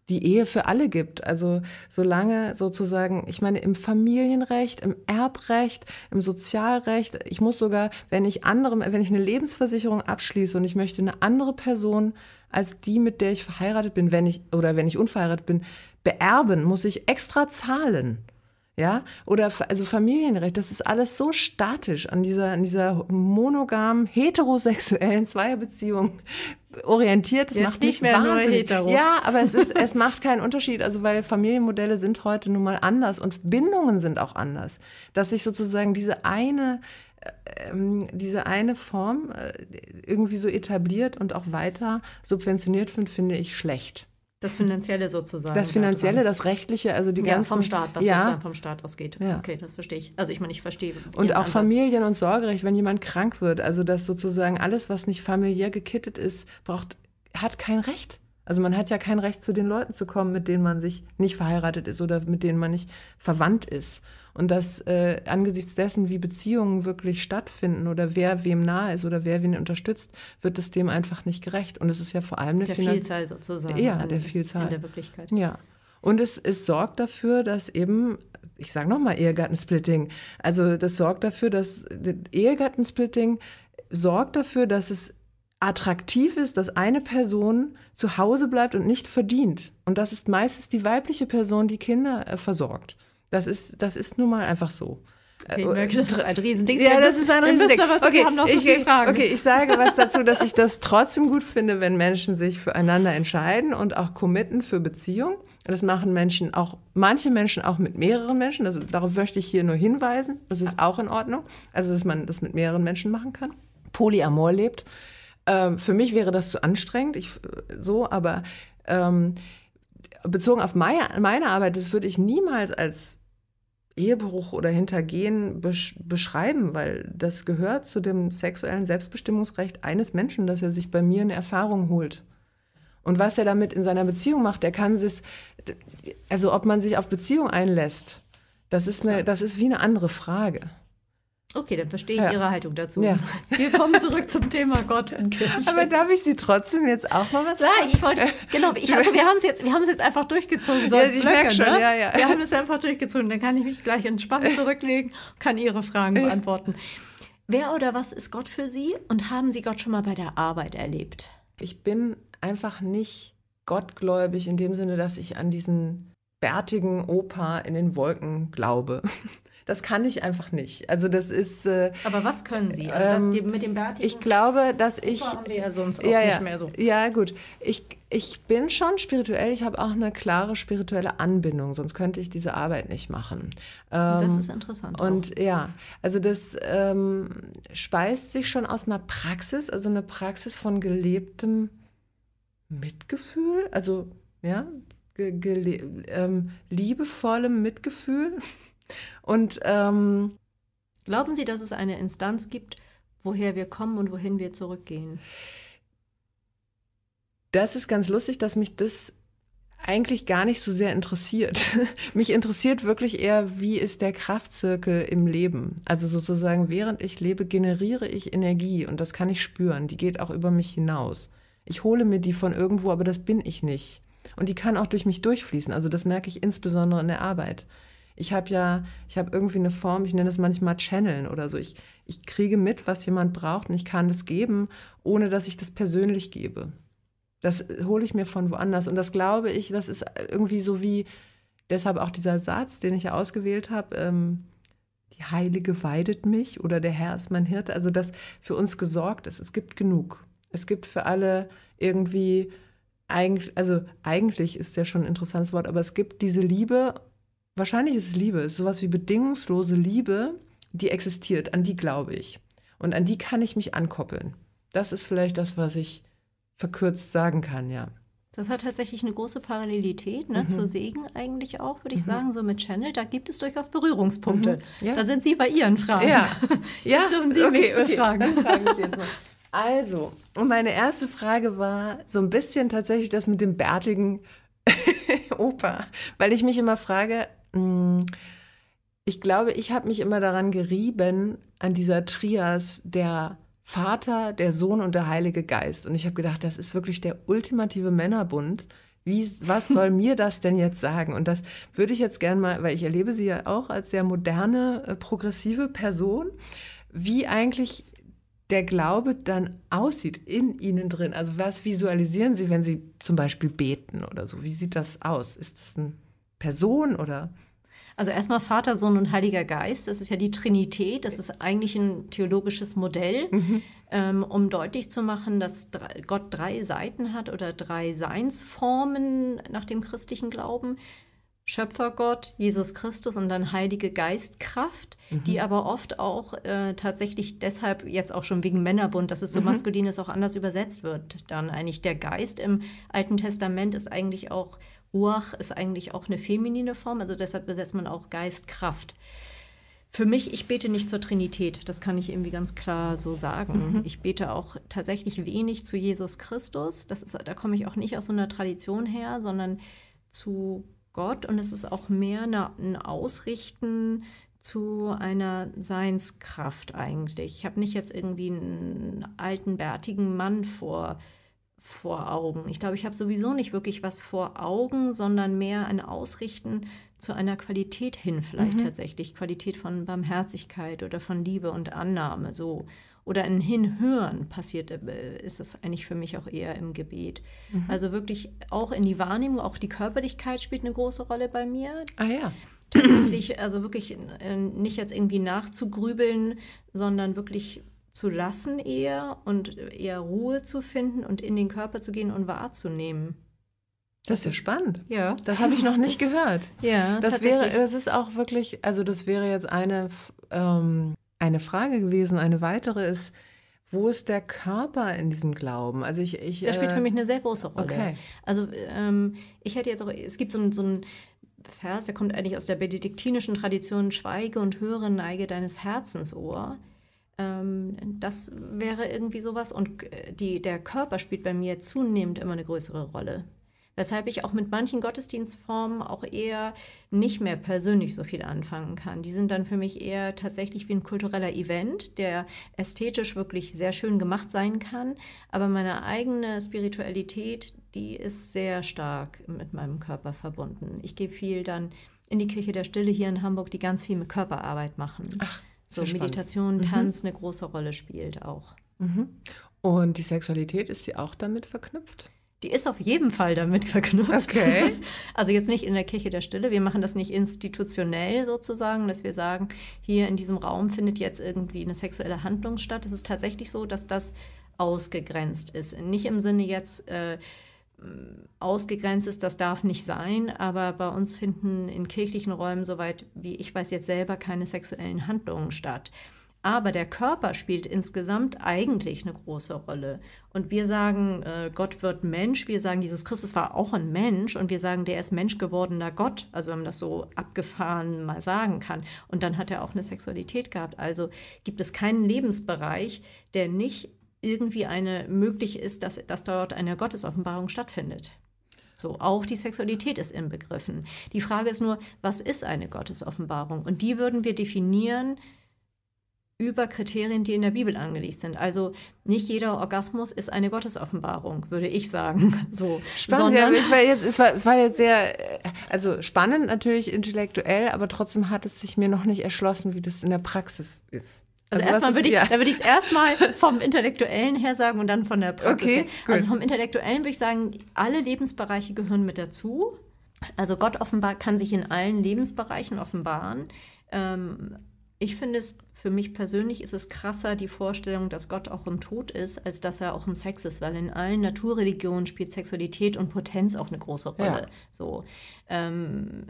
die Ehe für alle gibt. Also solange sozusagen, ich meine, im Familienrecht, im Erbrecht, im Sozialrecht, ich muss sogar, wenn ich anderem, wenn ich eine Lebensversicherung abschließe und ich möchte eine andere Person als die, mit der ich verheiratet bin, wenn ich oder wenn ich unverheiratet bin, beerben, muss ich extra zahlen. Ja, oder also Familienrecht, das ist alles so statisch an dieser, an dieser monogamen, heterosexuellen Zweierbeziehung orientiert. Das Jetzt macht nicht mich mehr wahnsinnig. Nur hetero. Ja, aber es, ist, es macht keinen Unterschied, also weil Familienmodelle sind heute nun mal anders und Bindungen sind auch anders. Dass ich sozusagen diese eine, äh, diese eine Form äh, irgendwie so etabliert und auch weiter subventioniert wird, finde ich schlecht. Das Finanzielle sozusagen. Das Finanzielle, das Rechtliche, also die ja, ganzen... vom Staat, was ja. sozusagen vom Staat ausgeht. Ja. Okay, das verstehe ich. Also ich meine, ich verstehe. Und auch Ansatz. Familien- und Sorgerecht, wenn jemand krank wird. Also dass sozusagen alles, was nicht familiär gekittet ist, braucht, hat kein Recht. Also man hat ja kein Recht, zu den Leuten zu kommen, mit denen man sich nicht verheiratet ist oder mit denen man nicht verwandt ist. Und dass äh, angesichts dessen, wie Beziehungen wirklich stattfinden oder wer wem nahe ist oder wer wen unterstützt, wird es dem einfach nicht gerecht. Und es ist ja vor allem eine der Finan- Vielzahl sozusagen. Ja, an, der Vielzahl. In der Wirklichkeit. Ja. Und es, es sorgt dafür, dass eben, ich sage nochmal Ehegattensplitting, also das sorgt dafür, dass Ehegattensplitting sorgt dafür, dass es attraktiv ist, dass eine Person zu Hause bleibt und nicht verdient. Und das ist meistens die weibliche Person, die Kinder äh, versorgt. Das ist, das ist nun mal einfach so. Okay, ich merke, das ist ein Riesending. Ja, das ist ein Riesending. Wir müssen, wir haben noch so viele Fragen. Okay, ich sage was dazu, dass ich das trotzdem gut finde, wenn Menschen sich füreinander entscheiden und auch committen für Beziehung. Das machen Menschen auch, manche Menschen auch mit mehreren Menschen. Also darauf möchte ich hier nur hinweisen. Das ist auch in Ordnung. Also, dass man das mit mehreren Menschen machen kann. Polyamor lebt. Ähm, für mich wäre das zu anstrengend, ich, so, aber ähm, bezogen auf meine, meine Arbeit, das würde ich niemals als Ehebruch oder Hintergehen besch- beschreiben, weil das gehört zu dem sexuellen Selbstbestimmungsrecht eines Menschen, dass er sich bei mir eine Erfahrung holt. Und was er damit in seiner Beziehung macht, der kann sich, also ob man sich auf Beziehung einlässt, das ist, eine, das ist wie eine andere Frage. Okay, dann verstehe ich ja. Ihre Haltung dazu. Ja. Wir kommen zurück zum Thema Gott und Kirche. Aber darf ich Sie trotzdem jetzt auch mal was sagen? Nein, ich wollte, genau, ich, also wir haben es jetzt, wir haben es jetzt einfach durchgezogen. So ja, ich Blöcke, merke schon, ne? ja, ja. Wir haben es einfach durchgezogen, dann kann ich mich gleich entspannt zurücklegen und kann Ihre Fragen beantworten. Wer oder was ist Gott für Sie und haben Sie Gott schon mal bei der Arbeit erlebt? Ich bin einfach nicht gottgläubig in dem Sinne, dass ich an diesen bärtigen Opa in den Wolken glaube. Das kann ich einfach nicht. Also das ist. Äh, Aber was können Sie? Also das ähm, mit dem Bärtigen? Ich glaube, dass ich. Haben wir ja sonst auch ja, nicht mehr so. Ja, gut. Ich, ich bin schon spirituell. Ich habe auch eine klare spirituelle Anbindung. Sonst könnte ich diese Arbeit nicht machen. Ähm, das ist interessant. Und auch. Ja, also das ähm, speist sich schon aus einer Praxis, also eine Praxis von gelebtem Mitgefühl, also ja, ge- gele- ähm, liebevollem Mitgefühl. Und ähm, glauben Sie, dass es eine Instanz gibt, woher wir kommen und wohin wir zurückgehen? Das ist ganz lustig, dass mich das eigentlich gar nicht so sehr interessiert. Mich interessiert wirklich eher, wie ist der Kraftzirkel im Leben? Also sozusagen, während ich lebe, generiere ich Energie und das kann ich spüren. Die geht auch über mich hinaus. Ich hole mir die von irgendwo, aber das bin ich nicht. Und die kann auch durch mich durchfließen. Also das merke ich insbesondere in der Arbeit. Ich habe ja, ich habe irgendwie eine Form, ich nenne das manchmal Channeln oder so. Ich, ich kriege mit, was jemand braucht und ich kann das geben, ohne dass ich das persönlich gebe. Das hole ich mir von woanders. Und das glaube ich, das ist irgendwie so wie, deshalb auch dieser Satz, den ich ja ausgewählt habe, ähm, die Heilige weidet mich oder der Herr ist mein Hirte. Also, dass für uns gesorgt ist. Es gibt genug. Es gibt für alle irgendwie, eigentlich, also eigentlich ist ja schon ein interessantes Wort, aber es gibt diese Liebe, wahrscheinlich ist es Liebe, ist sowas wie bedingungslose Liebe, die existiert, an die glaube ich. Und an die kann ich mich ankoppeln. Das ist vielleicht das, was ich verkürzt sagen kann, ja. Das hat tatsächlich eine große Parallelität, ne, mhm. zu Segen eigentlich auch, würde ich mhm. sagen, so mit Channel. Da gibt es durchaus Berührungspunkte. Mhm. Ja. Da sind Sie bei Ihren Fragen. Ja, ja. Jetzt Sie okay, mich okay. Fragen. Dann fragen Sie jetzt mal. Also, und meine erste Frage war so ein bisschen tatsächlich das mit dem bärtigen Opa, weil ich mich immer frage, mh, ich glaube, ich habe mich immer daran gerieben, an dieser Trias der Vater, der Sohn und der Heilige Geist. Und ich habe gedacht, das ist wirklich der ultimative Männerbund. Wie, was soll mir das denn jetzt sagen? Und das würde ich jetzt gerne mal, weil ich erlebe Sie ja auch als sehr moderne, progressive Person, wie eigentlich der Glaube dann aussieht in Ihnen drin. Also was visualisieren Sie, wenn Sie zum Beispiel beten oder so? Wie sieht das aus? Ist das eine Person oder... Also erstmal Vater, Sohn und Heiliger Geist, das ist ja die Trinität, das ist eigentlich ein theologisches Modell, mhm. ähm, um deutlich zu machen, dass Gott drei Seiten hat oder drei Seinsformen nach dem christlichen Glauben. Schöpfergott, Jesus Christus und dann Heilige Geistkraft, mhm. die aber oft auch äh, tatsächlich deshalb, jetzt auch schon wegen Männerbund, dass es so mhm. maskulin ist, auch anders übersetzt wird. Dann eigentlich der Geist im Alten Testament ist eigentlich auch... Ruach ist eigentlich auch eine feminine Form, also deshalb besetzt man auch Geist, Kraft. Für mich, ich bete nicht zur Trinität, das kann ich irgendwie ganz klar so sagen. Mhm. Ich bete auch tatsächlich wenig zu Jesus Christus, das ist, da komme ich auch nicht aus so einer Tradition her, sondern zu Gott und es ist auch mehr eine, ein Ausrichten zu einer Seinskraft eigentlich. Ich habe nicht jetzt irgendwie einen alten, bärtigen Mann vor vor Augen. Ich glaube, ich habe sowieso nicht wirklich was vor Augen, sondern mehr ein Ausrichten zu einer Qualität hin vielleicht mhm. tatsächlich. Qualität von Barmherzigkeit oder von Liebe und Annahme so. Oder ein Hinhören passiert, ist das eigentlich für mich auch eher im Gebet. Mhm. Also wirklich auch in die Wahrnehmung, auch die Körperlichkeit spielt eine große Rolle bei mir. Ah ja. Tatsächlich, also wirklich nicht jetzt irgendwie nachzugrübeln, sondern wirklich zu lassen eher und eher Ruhe zu finden und in den Körper zu gehen und wahrzunehmen. Das, das ist spannend. Ja. Das habe ich noch nicht gehört. Ja, das wäre, das ist auch wirklich, also das wäre jetzt eine, ähm, eine Frage gewesen. Eine weitere ist, wo ist der Körper in diesem Glauben? Also ich, ich, das spielt für mich eine sehr große Rolle. Okay. Also ähm, ich hätte jetzt auch, es gibt so ein, so ein Vers, der kommt eigentlich aus der benediktinischen Tradition, schweige und höre, neige deines Herzens Ohr. Das wäre irgendwie sowas und die, der Körper spielt bei mir zunehmend immer eine größere Rolle. Weshalb ich auch mit manchen Gottesdienstformen auch eher nicht mehr persönlich so viel anfangen kann. Die sind dann für mich eher tatsächlich wie ein kultureller Event, der ästhetisch wirklich sehr schön gemacht sein kann. Aber meine eigene Spiritualität, die ist sehr stark mit meinem Körper verbunden. Ich gehe viel dann in die Kirche der Stille hier in Hamburg, die ganz viel mit Körperarbeit machen. Ach. So Meditation, spannend. Tanz mhm. eine große Rolle spielt auch. Mhm. Und die Sexualität, ist sie auch damit verknüpft? Die ist auf jeden Fall damit verknüpft. Okay. Also jetzt nicht in der Kirche der Stille. Wir machen das nicht institutionell sozusagen, dass wir sagen, hier in diesem Raum findet jetzt irgendwie eine sexuelle Handlung statt. Es ist tatsächlich so, dass das ausgegrenzt ist. Nicht im Sinne jetzt... Äh, ausgegrenzt ist, das darf nicht sein, aber bei uns finden in kirchlichen Räumen, soweit wie ich weiß jetzt selber, keine sexuellen Handlungen statt. Aber der Körper spielt insgesamt eigentlich eine große Rolle. Und wir sagen, äh, Gott wird Mensch, wir sagen, Jesus Christus war auch ein Mensch und wir sagen, der ist Mensch gewordener Gott, also wenn man das so abgefahren mal sagen kann. Und dann hat er auch eine Sexualität gehabt. Also gibt es keinen Lebensbereich, der nicht irgendwie eine möglich ist, dass, dass dort eine Gottesoffenbarung stattfindet. So, auch die Sexualität ist inbegriffen. Die Frage ist nur, was ist eine Gottesoffenbarung? Und die würden wir definieren über Kriterien, die in der Bibel angelegt sind. Also nicht jeder Orgasmus ist eine Gottesoffenbarung, würde ich sagen. So, spannend, sondern, ja, ich war jetzt, ich war, war jetzt sehr, also spannend natürlich intellektuell, aber trotzdem hat es sich mir noch nicht erschlossen, wie das in der Praxis ist. Also, also erstmal würde ich, ja. da würde ich es erstmal vom Intellektuellen her sagen und dann von der Praxis. Okay, also vom Intellektuellen würde ich sagen, alle Lebensbereiche gehören mit dazu. Also Gott offenbar kann sich in allen Lebensbereichen offenbaren. Ähm, Ich finde es, für mich persönlich ist es krasser, die Vorstellung, dass Gott auch im Tod ist, als dass er auch im Sex ist, weil in allen Naturreligionen spielt Sexualität und Potenz auch eine große Rolle. Ja. So. Ähm,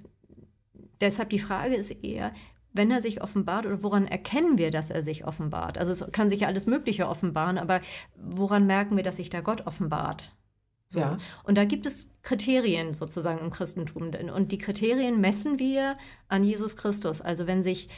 deshalb die Frage ist eher, wenn er sich offenbart, oder woran erkennen wir, dass er sich offenbart? Also es kann sich ja alles Mögliche offenbaren, aber woran merken wir, dass sich da Gott offenbart? So. Ja. Und da gibt es Kriterien sozusagen im Christentum. Und die Kriterien messen wir an Jesus Christus. Also wenn sich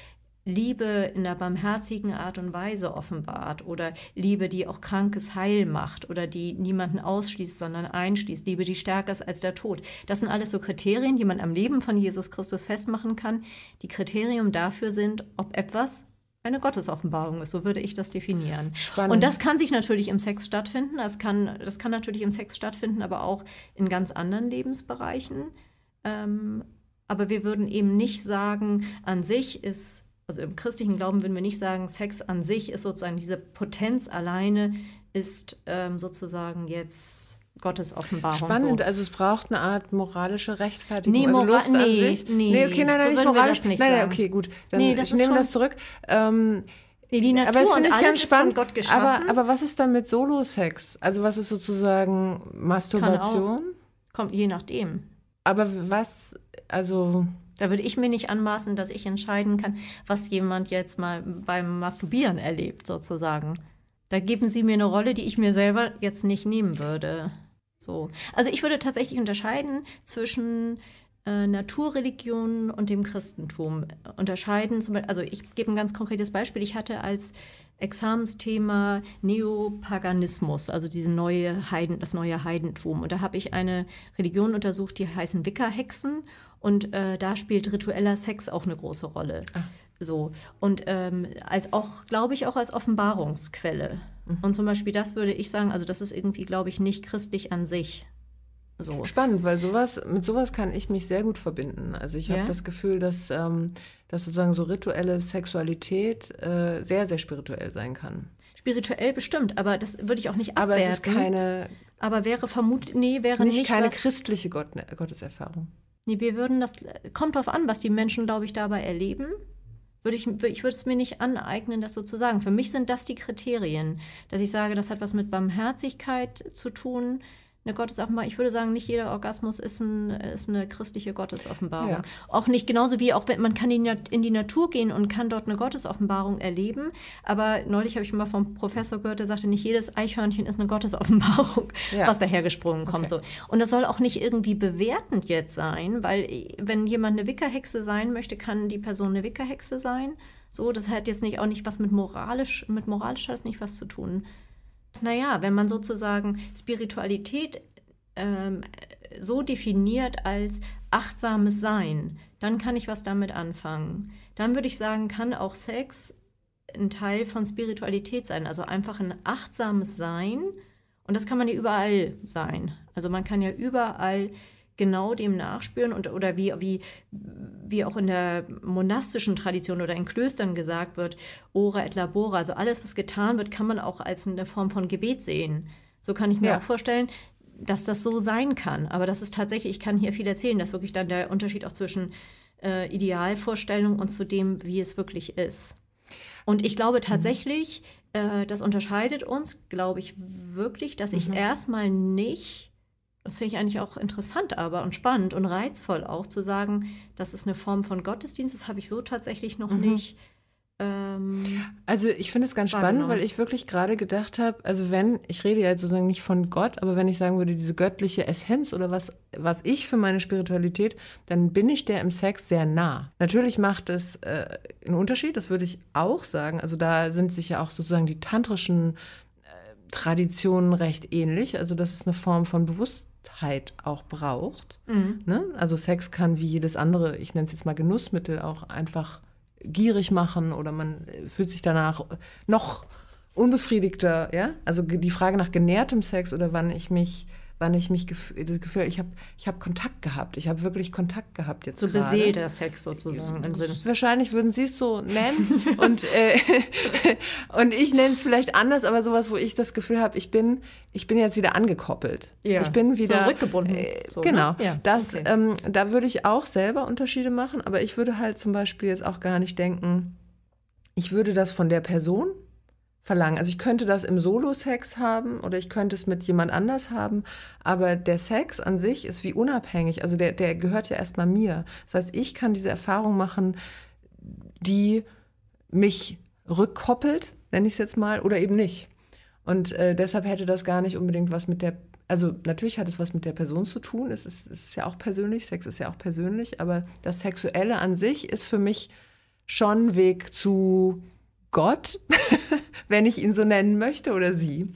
Liebe in einer barmherzigen Art und Weise offenbart oder Liebe, die auch Krankes heil macht oder die niemanden ausschließt, sondern einschließt, Liebe, die stärker ist als der Tod. Das sind alles so Kriterien, die man am Leben von Jesus Christus festmachen kann, die Kriterien dafür sind, ob etwas eine Gottesoffenbarung ist, so würde ich das definieren. Spannend. Und das kann sich natürlich im Sex stattfinden, das kann, das kann natürlich im Sex stattfinden, aber auch in ganz anderen Lebensbereichen. Ähm, aber wir würden eben nicht sagen, an sich ist Also im christlichen Glauben würden wir nicht sagen, Sex an sich ist sozusagen, diese Potenz alleine ist ähm, sozusagen jetzt Gottes Offenbarung. Spannend, so. Also es braucht eine Art moralische Rechtfertigung, nee, also Mora Lust nee, an sich. Nee, nee, okay, nein, nein, so nicht moralisch. Das nicht nein, nein, okay, gut, dann nee, das ich nehme das zurück. Ähm, nee, die Natur aber das und ich alles ganz spannend. Ist von Gott geschaffen. Aber, aber was ist dann mit Solo-Sex? Also was ist sozusagen Masturbation? Auch, kommt je nachdem. Aber was, also... Da würde ich mir nicht anmaßen, dass ich entscheiden kann, was jemand jetzt mal beim Masturbieren erlebt, sozusagen. Da geben Sie mir eine Rolle, die ich mir selber jetzt nicht nehmen würde. So. Also ich würde tatsächlich unterscheiden zwischen äh, Naturreligionen und dem Christentum. Unterscheiden, zum Beispiel, also ich gebe ein ganz konkretes Beispiel. Ich hatte als Examensthema Neopaganismus, also diese neue Heiden, das neue Heidentum. Und da habe ich eine Religion untersucht, die heißen Wicca-Hexen. Und äh, da spielt ritueller Sex auch eine große Rolle. Ach. So. Und ähm, als auch, glaube ich, auch als Offenbarungsquelle. Mhm. Und zum Beispiel das würde ich sagen, also das ist irgendwie, glaube ich, nicht christlich an sich. So. Spannend, weil sowas, mit sowas kann ich mich sehr gut verbinden. Also ich habe ja? das Gefühl, dass, ähm, dass sozusagen so rituelle Sexualität äh, sehr, sehr spirituell sein kann. Spirituell bestimmt, aber das würde ich auch nicht abwerten. Aber es ist keine... Aber wäre vermutlich... Nee, wäre nicht... nicht keine was, christliche Gott, Gotteserfahrung. Nee, wir würden das, kommt drauf an, was die Menschen, glaube ich, dabei erleben. Würde ich, ich würde es mir nicht aneignen, das so zu sagen. Für mich sind das die Kriterien, dass ich sage, das hat was mit Barmherzigkeit zu tun. Eine Gottesoffenbarung, ich würde sagen, nicht jeder Orgasmus ist, ein, ist eine christliche Gottesoffenbarung. Ja. Auch nicht, genauso wie, auch wenn man kann in die Natur gehen und kann dort eine Gottesoffenbarung erleben. Aber neulich habe ich mal vom Professor gehört, der sagte, nicht jedes Eichhörnchen ist eine Gottesoffenbarung, ja. was dahergesprungen kommt. Okay. So. Und das soll auch nicht irgendwie bewertend jetzt sein, weil wenn jemand eine Wicca-Hexe sein möchte, kann die Person eine Wicca-Hexe sein. So, das hat jetzt nicht auch nicht was mit moralisch, mit moralisch hat es nicht was zu tun. Naja, wenn man sozusagen Spiritualität ähm, so definiert als achtsames Sein, dann kann ich was damit anfangen. Dann würde ich sagen, kann auch Sex ein Teil von Spiritualität sein, also einfach ein achtsames Sein. Und das kann man ja überall sein. Also man kann ja überall genau dem nachspüren und oder wie, wie, wie auch in der monastischen Tradition oder in Klöstern gesagt wird, Ora et Labora, also alles, was getan wird, kann man auch als eine Form von Gebet sehen. So kann ich mir ja. auch vorstellen, dass das so sein kann. Aber das ist tatsächlich, ich kann hier viel erzählen, dass wirklich dann der Unterschied auch zwischen äh, Idealvorstellung und zu dem, wie es wirklich ist. Und ich glaube tatsächlich, äh, das unterscheidet uns, glaube ich wirklich, dass ich mhm. erstmal nicht... Das finde ich eigentlich auch interessant aber und spannend und reizvoll auch zu sagen, das ist eine Form von Gottesdienst, das habe ich so tatsächlich noch mhm. nicht. Ähm, also ich finde es ganz spannend, weil ich wirklich gerade gedacht habe, also wenn, ich rede ja jetzt sozusagen nicht von Gott, aber wenn ich sagen würde, diese göttliche Essenz oder was, was ich für meine Spiritualität, dann bin ich der im Sex sehr nah. Natürlich macht es äh, einen Unterschied, das würde ich auch sagen. Also da sind sich ja auch sozusagen die tantrischen äh, Traditionen recht ähnlich. Also das ist eine Form von Bewusstsein. Auch braucht. Mhm. Ne? Also Sex kann wie jedes andere, ich nenne es jetzt mal Genussmittel, auch einfach gierig machen oder man fühlt sich danach noch unbefriedigter. Ja? Also die Frage nach genährtem Sex oder wann ich mich, wann ich mich gef das Gefühl, ich habe ich hab Kontakt gehabt, ich habe wirklich Kontakt gehabt jetzt. So beseelter Sex sozusagen. Im Sinne. Wahrscheinlich würden Sie es so nennen und, äh, und ich nenne es vielleicht anders, aber sowas, wo ich das Gefühl habe, ich bin, ich bin jetzt wieder angekoppelt. Ja. Ich bin wieder zurückgebunden. Äh, so, genau. Ne? Ja, das, okay. ähm, da würde ich auch selber Unterschiede machen, aber ich würde halt zum Beispiel jetzt auch gar nicht denken, ich würde das von der Person verlangen. Also ich könnte das im Solo-Sex haben oder ich könnte es mit jemand anders haben, aber der Sex an sich ist wie unabhängig. Also der, der gehört ja erstmal mir. Das heißt, ich kann diese Erfahrung machen, die mich rückkoppelt, nenne ich es jetzt mal, oder eben nicht. Und äh, deshalb hätte das gar nicht unbedingt was mit der, also natürlich hat es was mit der Person zu tun, es ist, es ist ja auch persönlich, Sex ist ja auch persönlich, aber das Sexuelle an sich ist für mich schon ein Weg zu Gott, wenn ich ihn so nennen möchte, oder sie.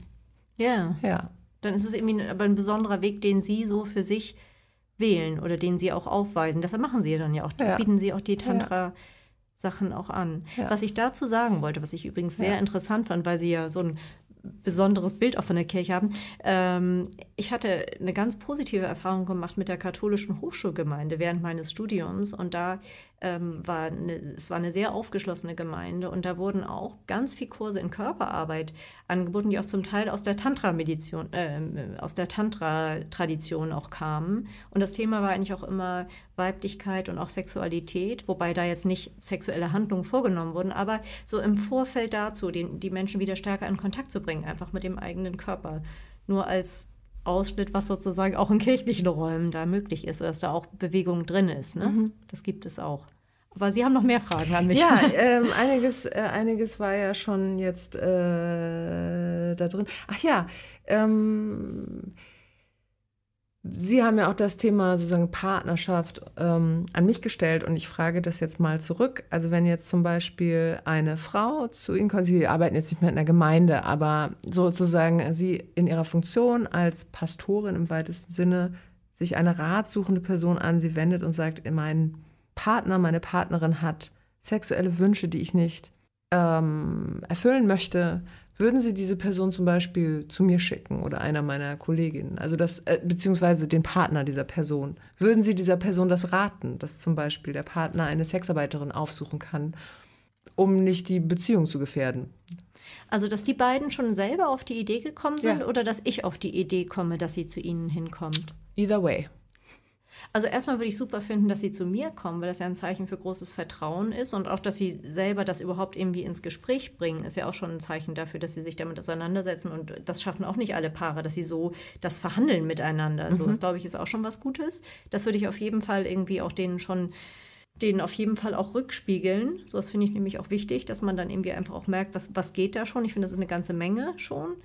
Ja. Ja. Dann ist es irgendwie aber ein besonderer Weg, den sie so für sich wählen oder den sie auch aufweisen. Deshalb machen sie dann ja auch, ja. bieten sie auch die Tantra-Sachen auch an. Ja. Was ich dazu sagen wollte, was ich übrigens sehr ja. interessant fand, weil sie ja so ein besonderes Bild auch von der Kirche haben. Ähm, ich hatte eine ganz positive Erfahrung gemacht mit der katholischen Hochschulgemeinde während meines Studiums und da ähm, war eine, es war eine sehr aufgeschlossene Gemeinde und da wurden auch ganz viele Kurse in Körperarbeit angeboten, die auch zum Teil aus der Tantra-Meditation, äh, aus der Tantra-Tradition auch kamen. Und das Thema war eigentlich auch immer Weiblichkeit und auch Sexualität, wobei da jetzt nicht sexuelle Handlungen vorgenommen wurden, aber so im Vorfeld dazu, den, die Menschen wieder stärker in Kontakt zu bringen, einfach mit dem eigenen Körper. Nur als Ausschnitt, was sozusagen auch in kirchlichen Räumen da möglich ist, dass da auch Bewegung drin ist. Ne? Mhm. Das gibt es auch. Aber Sie haben noch mehr Fragen an mich. Ja, ähm, einiges, äh, einiges war ja schon jetzt äh, da drin. Ach ja, ähm, Sie haben ja auch das Thema sozusagen Partnerschaft ähm, an mich gestellt und ich frage das jetzt mal zurück. Also wenn jetzt zum Beispiel eine Frau zu Ihnen kommt, Sie arbeiten jetzt nicht mehr in der Gemeinde, aber sozusagen Sie in Ihrer Funktion als Pastorin im weitesten Sinne sich eine ratsuchende Person an Sie wendet und sagt, mein Partner, meine Partnerin hat sexuelle Wünsche, die ich nicht ähm, erfüllen möchte. Würden Sie diese Person zum Beispiel zu mir schicken oder einer meiner Kolleginnen, also das, äh, beziehungsweise den Partner dieser Person? Würden Sie dieser Person das raten, dass zum Beispiel der Partner eine Sexarbeiterin aufsuchen kann, um nicht die Beziehung zu gefährden? Also, dass die beiden schon selber auf die Idee gekommen sind, ja. oder dass ich auf die Idee komme, dass sie zu Ihnen hinkommt? Either way. Also erstmal würde ich super finden, dass sie zu mir kommen, weil das ja ein Zeichen für großes Vertrauen ist und auch, dass sie selber das überhaupt irgendwie ins Gespräch bringen, ist ja auch schon ein Zeichen dafür, dass sie sich damit auseinandersetzen und das schaffen auch nicht alle Paare, dass sie so das verhandeln miteinander. Mhm. So, das glaube ich ist auch schon was Gutes. Das würde ich auf jeden Fall irgendwie auch denen schon, denen auf jeden Fall auch rückspiegeln. So, das finde ich nämlich auch wichtig, dass man dann irgendwie einfach auch merkt, was, was geht da schon. Ich finde, das ist eine ganze Menge schon.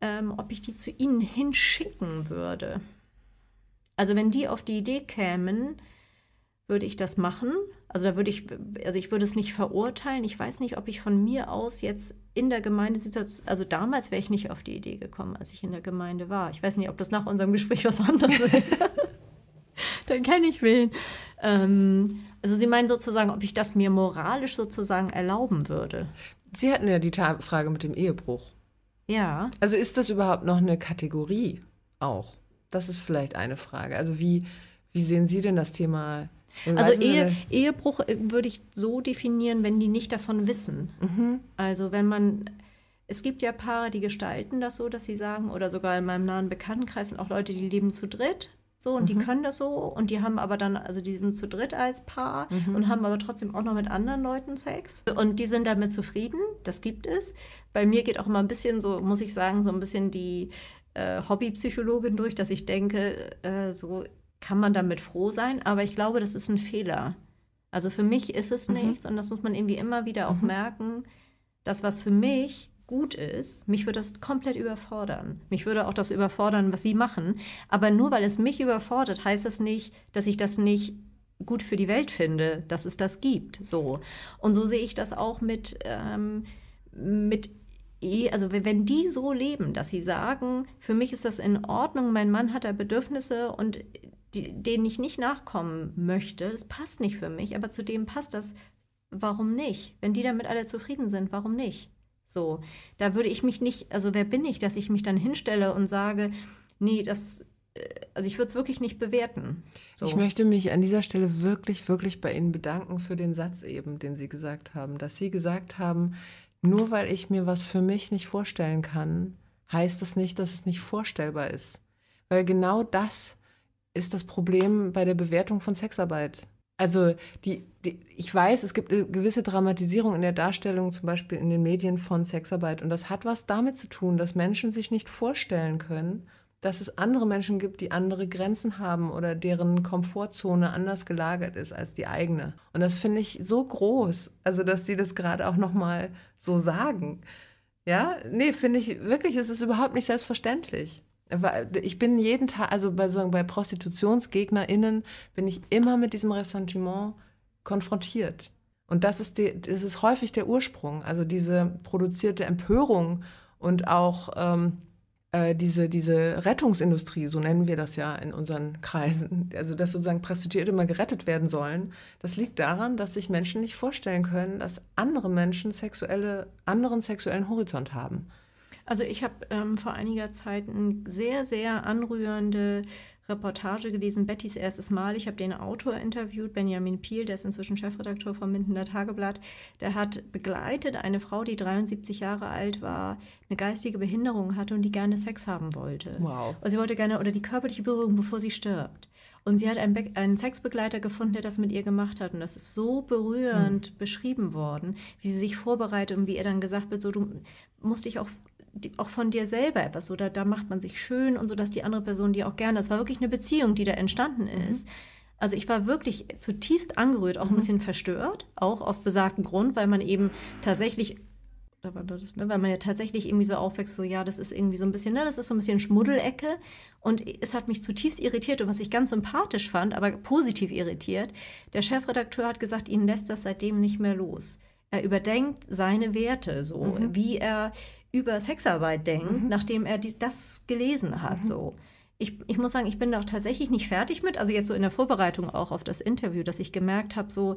Ähm, ob ich die zu Ihnen hinschicken würde. Also wenn die auf die Idee kämen, würde ich das machen. Also da würde ich, also ich würde es nicht verurteilen. Ich weiß nicht, ob ich von mir aus jetzt in der Gemeinde, also damals wäre ich nicht auf die Idee gekommen, als ich in der Gemeinde war. Ich weiß nicht, ob das nach unserem Gespräch was anderes ist. Dann kenne ich wen. Ähm, also Sie meinen sozusagen, ob ich das mir moralisch sozusagen erlauben würde. Sie hatten ja die Frage mit dem Ehebruch. Ja. Also ist das überhaupt noch eine Kategorie auch? Das ist vielleicht eine Frage. Also wie, wie sehen Sie denn das Thema? Also Ehe, Ehebruch würde ich so definieren, wenn die nicht davon wissen. Mhm. Also wenn man, es gibt ja Paare, die gestalten das so, dass sie sagen, oder sogar in meinem nahen Bekanntenkreis sind auch Leute, die leben zu dritt. So, und mhm. die können das so und die haben aber dann, also die sind zu dritt als Paar mhm. und haben aber trotzdem auch noch mit anderen Leuten Sex und die sind damit zufrieden, das gibt es. Bei mir geht auch immer ein bisschen so, muss ich sagen, so ein bisschen die äh, Hobbypsychologin durch, dass ich denke, äh, so kann man damit froh sein, aber ich glaube, das ist ein Fehler. Also für mich ist es mhm. nichts und das muss man irgendwie immer wieder auch mhm. merken, dass was für mich gut ist, mich würde das komplett überfordern. Mich würde auch das überfordern, was Sie machen. Aber nur weil es mich überfordert, heißt das nicht, dass ich das nicht gut für die Welt finde, dass es das gibt. So. Und so sehe ich das auch mit, ähm, mit also wenn die so leben, dass sie sagen, für mich ist das in Ordnung, mein Mann hat da Bedürfnisse und die, denen ich nicht nachkommen möchte, das passt nicht für mich, aber zu dem passt das, warum nicht? Wenn die damit alle zufrieden sind, warum nicht? So, da würde ich mich nicht, also wer bin ich, dass ich mich dann hinstelle und sage, nee, das, also ich würde es wirklich nicht bewerten. So. Ich möchte mich an dieser Stelle wirklich, wirklich bei Ihnen bedanken für den Satz eben, den Sie gesagt haben, dass Sie gesagt haben, nur weil ich mir was für mich nicht vorstellen kann, heißt das nicht, dass es nicht vorstellbar ist. Weil genau das ist das Problem bei der Bewertung von Sexarbeit. Also die, die, ich weiß, es gibt eine gewisse Dramatisierung in der Darstellung, zum Beispiel in den Medien, von Sexarbeit. Und das hat was damit zu tun, dass Menschen sich nicht vorstellen können, dass es andere Menschen gibt, die andere Grenzen haben oder deren Komfortzone anders gelagert ist als die eigene. Und das finde ich so groß, also dass sie das gerade auch nochmal so sagen. Ja, nee, finde ich wirklich, es ist überhaupt nicht selbstverständlich. Ich bin jeden Tag, also bei, so, bei ProstitutionsgegnerInnen bin ich immer mit diesem Ressentiment konfrontiert. Und das ist, die, das ist häufig der Ursprung, also diese produzierte Empörung und auch ähm, Diese, diese Rettungsindustrie, so nennen wir das ja in unseren Kreisen, also dass sozusagen Prostituierte immer gerettet werden sollen, das liegt daran, dass sich Menschen nicht vorstellen können, dass andere Menschen sexuelle, anderen sexuellen Horizont haben. Also ich habe ähm, vor einiger Zeit eine sehr, sehr anrührende Reportage gelesen, Bettys erstes Mal. Ich habe den Autor interviewt, Benjamin Piel, der ist inzwischen Chefredakteur vom Mindener Tageblatt. Der hat begleitet eine Frau, die dreiundsiebzig Jahre alt war, eine geistige Behinderung hatte und die gerne Sex haben wollte. Wow. Und sie wollte gerne, oder die körperliche Berührung, bevor sie stirbt. Und sie hat einen, Be einen Sexbegleiter gefunden, der das mit ihr gemacht hat. Und das ist so berührend hm. beschrieben worden, wie sie sich vorbereitet und wie ihr dann gesagt wird, so, du musst dich auch... Die, auch von dir selber etwas, oder da macht man sich schön und so, dass die andere Person dir auch gerne, das war wirklich eine Beziehung, die da entstanden ist. Mhm. Also ich war wirklich zutiefst angerührt, auch mhm. ein bisschen verstört, auch aus besagtem Grund, weil man eben tatsächlich, da war das, ne, weil man ja tatsächlich irgendwie so aufwächst, so ja, das ist irgendwie so ein bisschen, ne, das ist so ein bisschen Schmuddelecke, und es hat mich zutiefst irritiert, und was ich ganz sympathisch fand, aber positiv irritiert, der Chefredakteur hat gesagt, ihnen lässt das seitdem nicht mehr los. Er überdenkt seine Werte so, mhm. wie er über Sexarbeit denkt, mhm. nachdem er die, das gelesen hat. Mhm. So. Ich, ich muss sagen, ich bin da auch tatsächlich nicht fertig mit, also jetzt so in der Vorbereitung auch auf das Interview, dass ich gemerkt habe, so,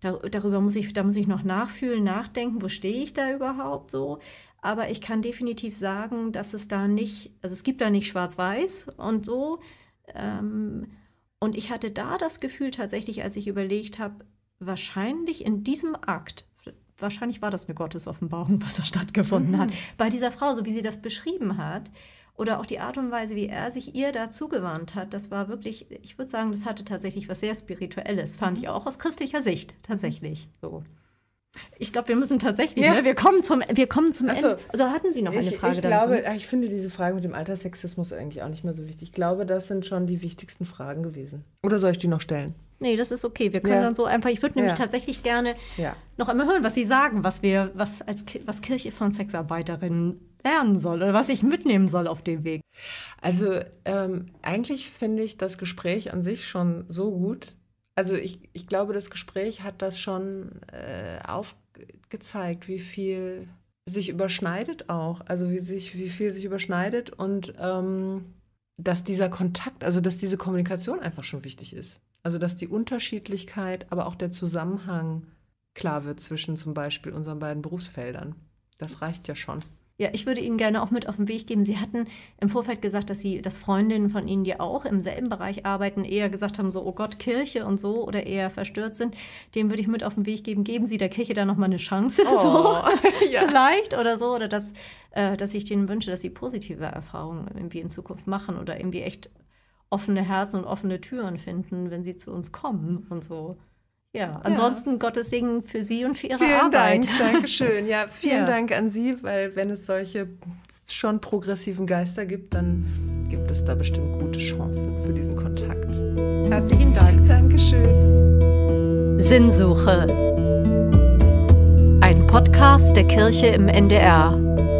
da, darüber muss ich, da muss ich noch nachfühlen, nachdenken, wo stehe ich da überhaupt so. Aber ich kann definitiv sagen, dass es da nicht, also es gibt da nicht schwarz-weiß und so. Ähm, und ich hatte da das Gefühl tatsächlich, als ich überlegt habe, wahrscheinlich in diesem Akt, wahrscheinlich war das eine Gottesoffenbarung, was da stattgefunden mhm. hat. Bei dieser Frau, so wie sie das beschrieben hat, oder auch die Art und Weise, wie er sich ihr da zugewandt hat, das war wirklich, ich würde sagen, das hatte tatsächlich was sehr Spirituelles, fand mhm. ich auch aus christlicher Sicht, tatsächlich. So. Ich glaube, wir müssen tatsächlich, ja. ne? wir kommen zum, wir kommen zum Ach so. Ende. Also hatten Sie noch eine ich, Frage? Ich glaube, davon? Ich finde diese Frage mit dem Alterssexismus eigentlich auch nicht mehr so wichtig. Ich glaube, das sind schon die wichtigsten Fragen gewesen. Oder soll ich die noch stellen? Nee, das ist okay. Wir können ja. dann so einfach, ich würde nämlich ja. tatsächlich gerne ja. noch einmal hören, was Sie sagen, was wir, was als was Kirche von Sexarbeiterinnen lernen soll oder was ich mitnehmen soll auf dem Weg. Also ähm, eigentlich finde ich das Gespräch an sich schon so gut. Also ich, ich glaube, das Gespräch hat das schon äh, aufgezeigt, wie viel sich überschneidet auch. Also wie, sich, wie viel sich überschneidet und ähm, dass dieser Kontakt, also dass diese Kommunikation einfach schon wichtig ist. Also dass die Unterschiedlichkeit, aber auch der Zusammenhang klar wird zwischen zum Beispiel unseren beiden Berufsfeldern. Das reicht ja schon. Ja, ich würde Ihnen gerne auch mit auf den Weg geben. Sie hatten im Vorfeld gesagt, dass Sie, dass Freundinnen von Ihnen, die auch im selben Bereich arbeiten, eher gesagt haben, so, oh Gott, Kirche und so, oder eher verstört sind. Dem würde ich mit auf den Weg geben. Geben Sie der Kirche da nochmal eine Chance, oh, so, ja. vielleicht oder so. Oder dass, äh, dass ich denen wünsche, dass sie positive Erfahrungen irgendwie in Zukunft machen oder irgendwie echt offene Herzen und offene Türen finden, wenn sie zu uns kommen und so. Ja, ansonsten ja. Gottes Segen für Sie und für Ihre vielen Arbeit. Vielen Dank, Dankeschön. Ja, vielen ja. Dank an Sie, weil wenn es solche schon progressiven Geister gibt, dann gibt es da bestimmt gute Chancen für diesen Kontakt. Herzlichen Dank. Dankeschön. SinnSuche. Ein Podcast der Kirche im N D R.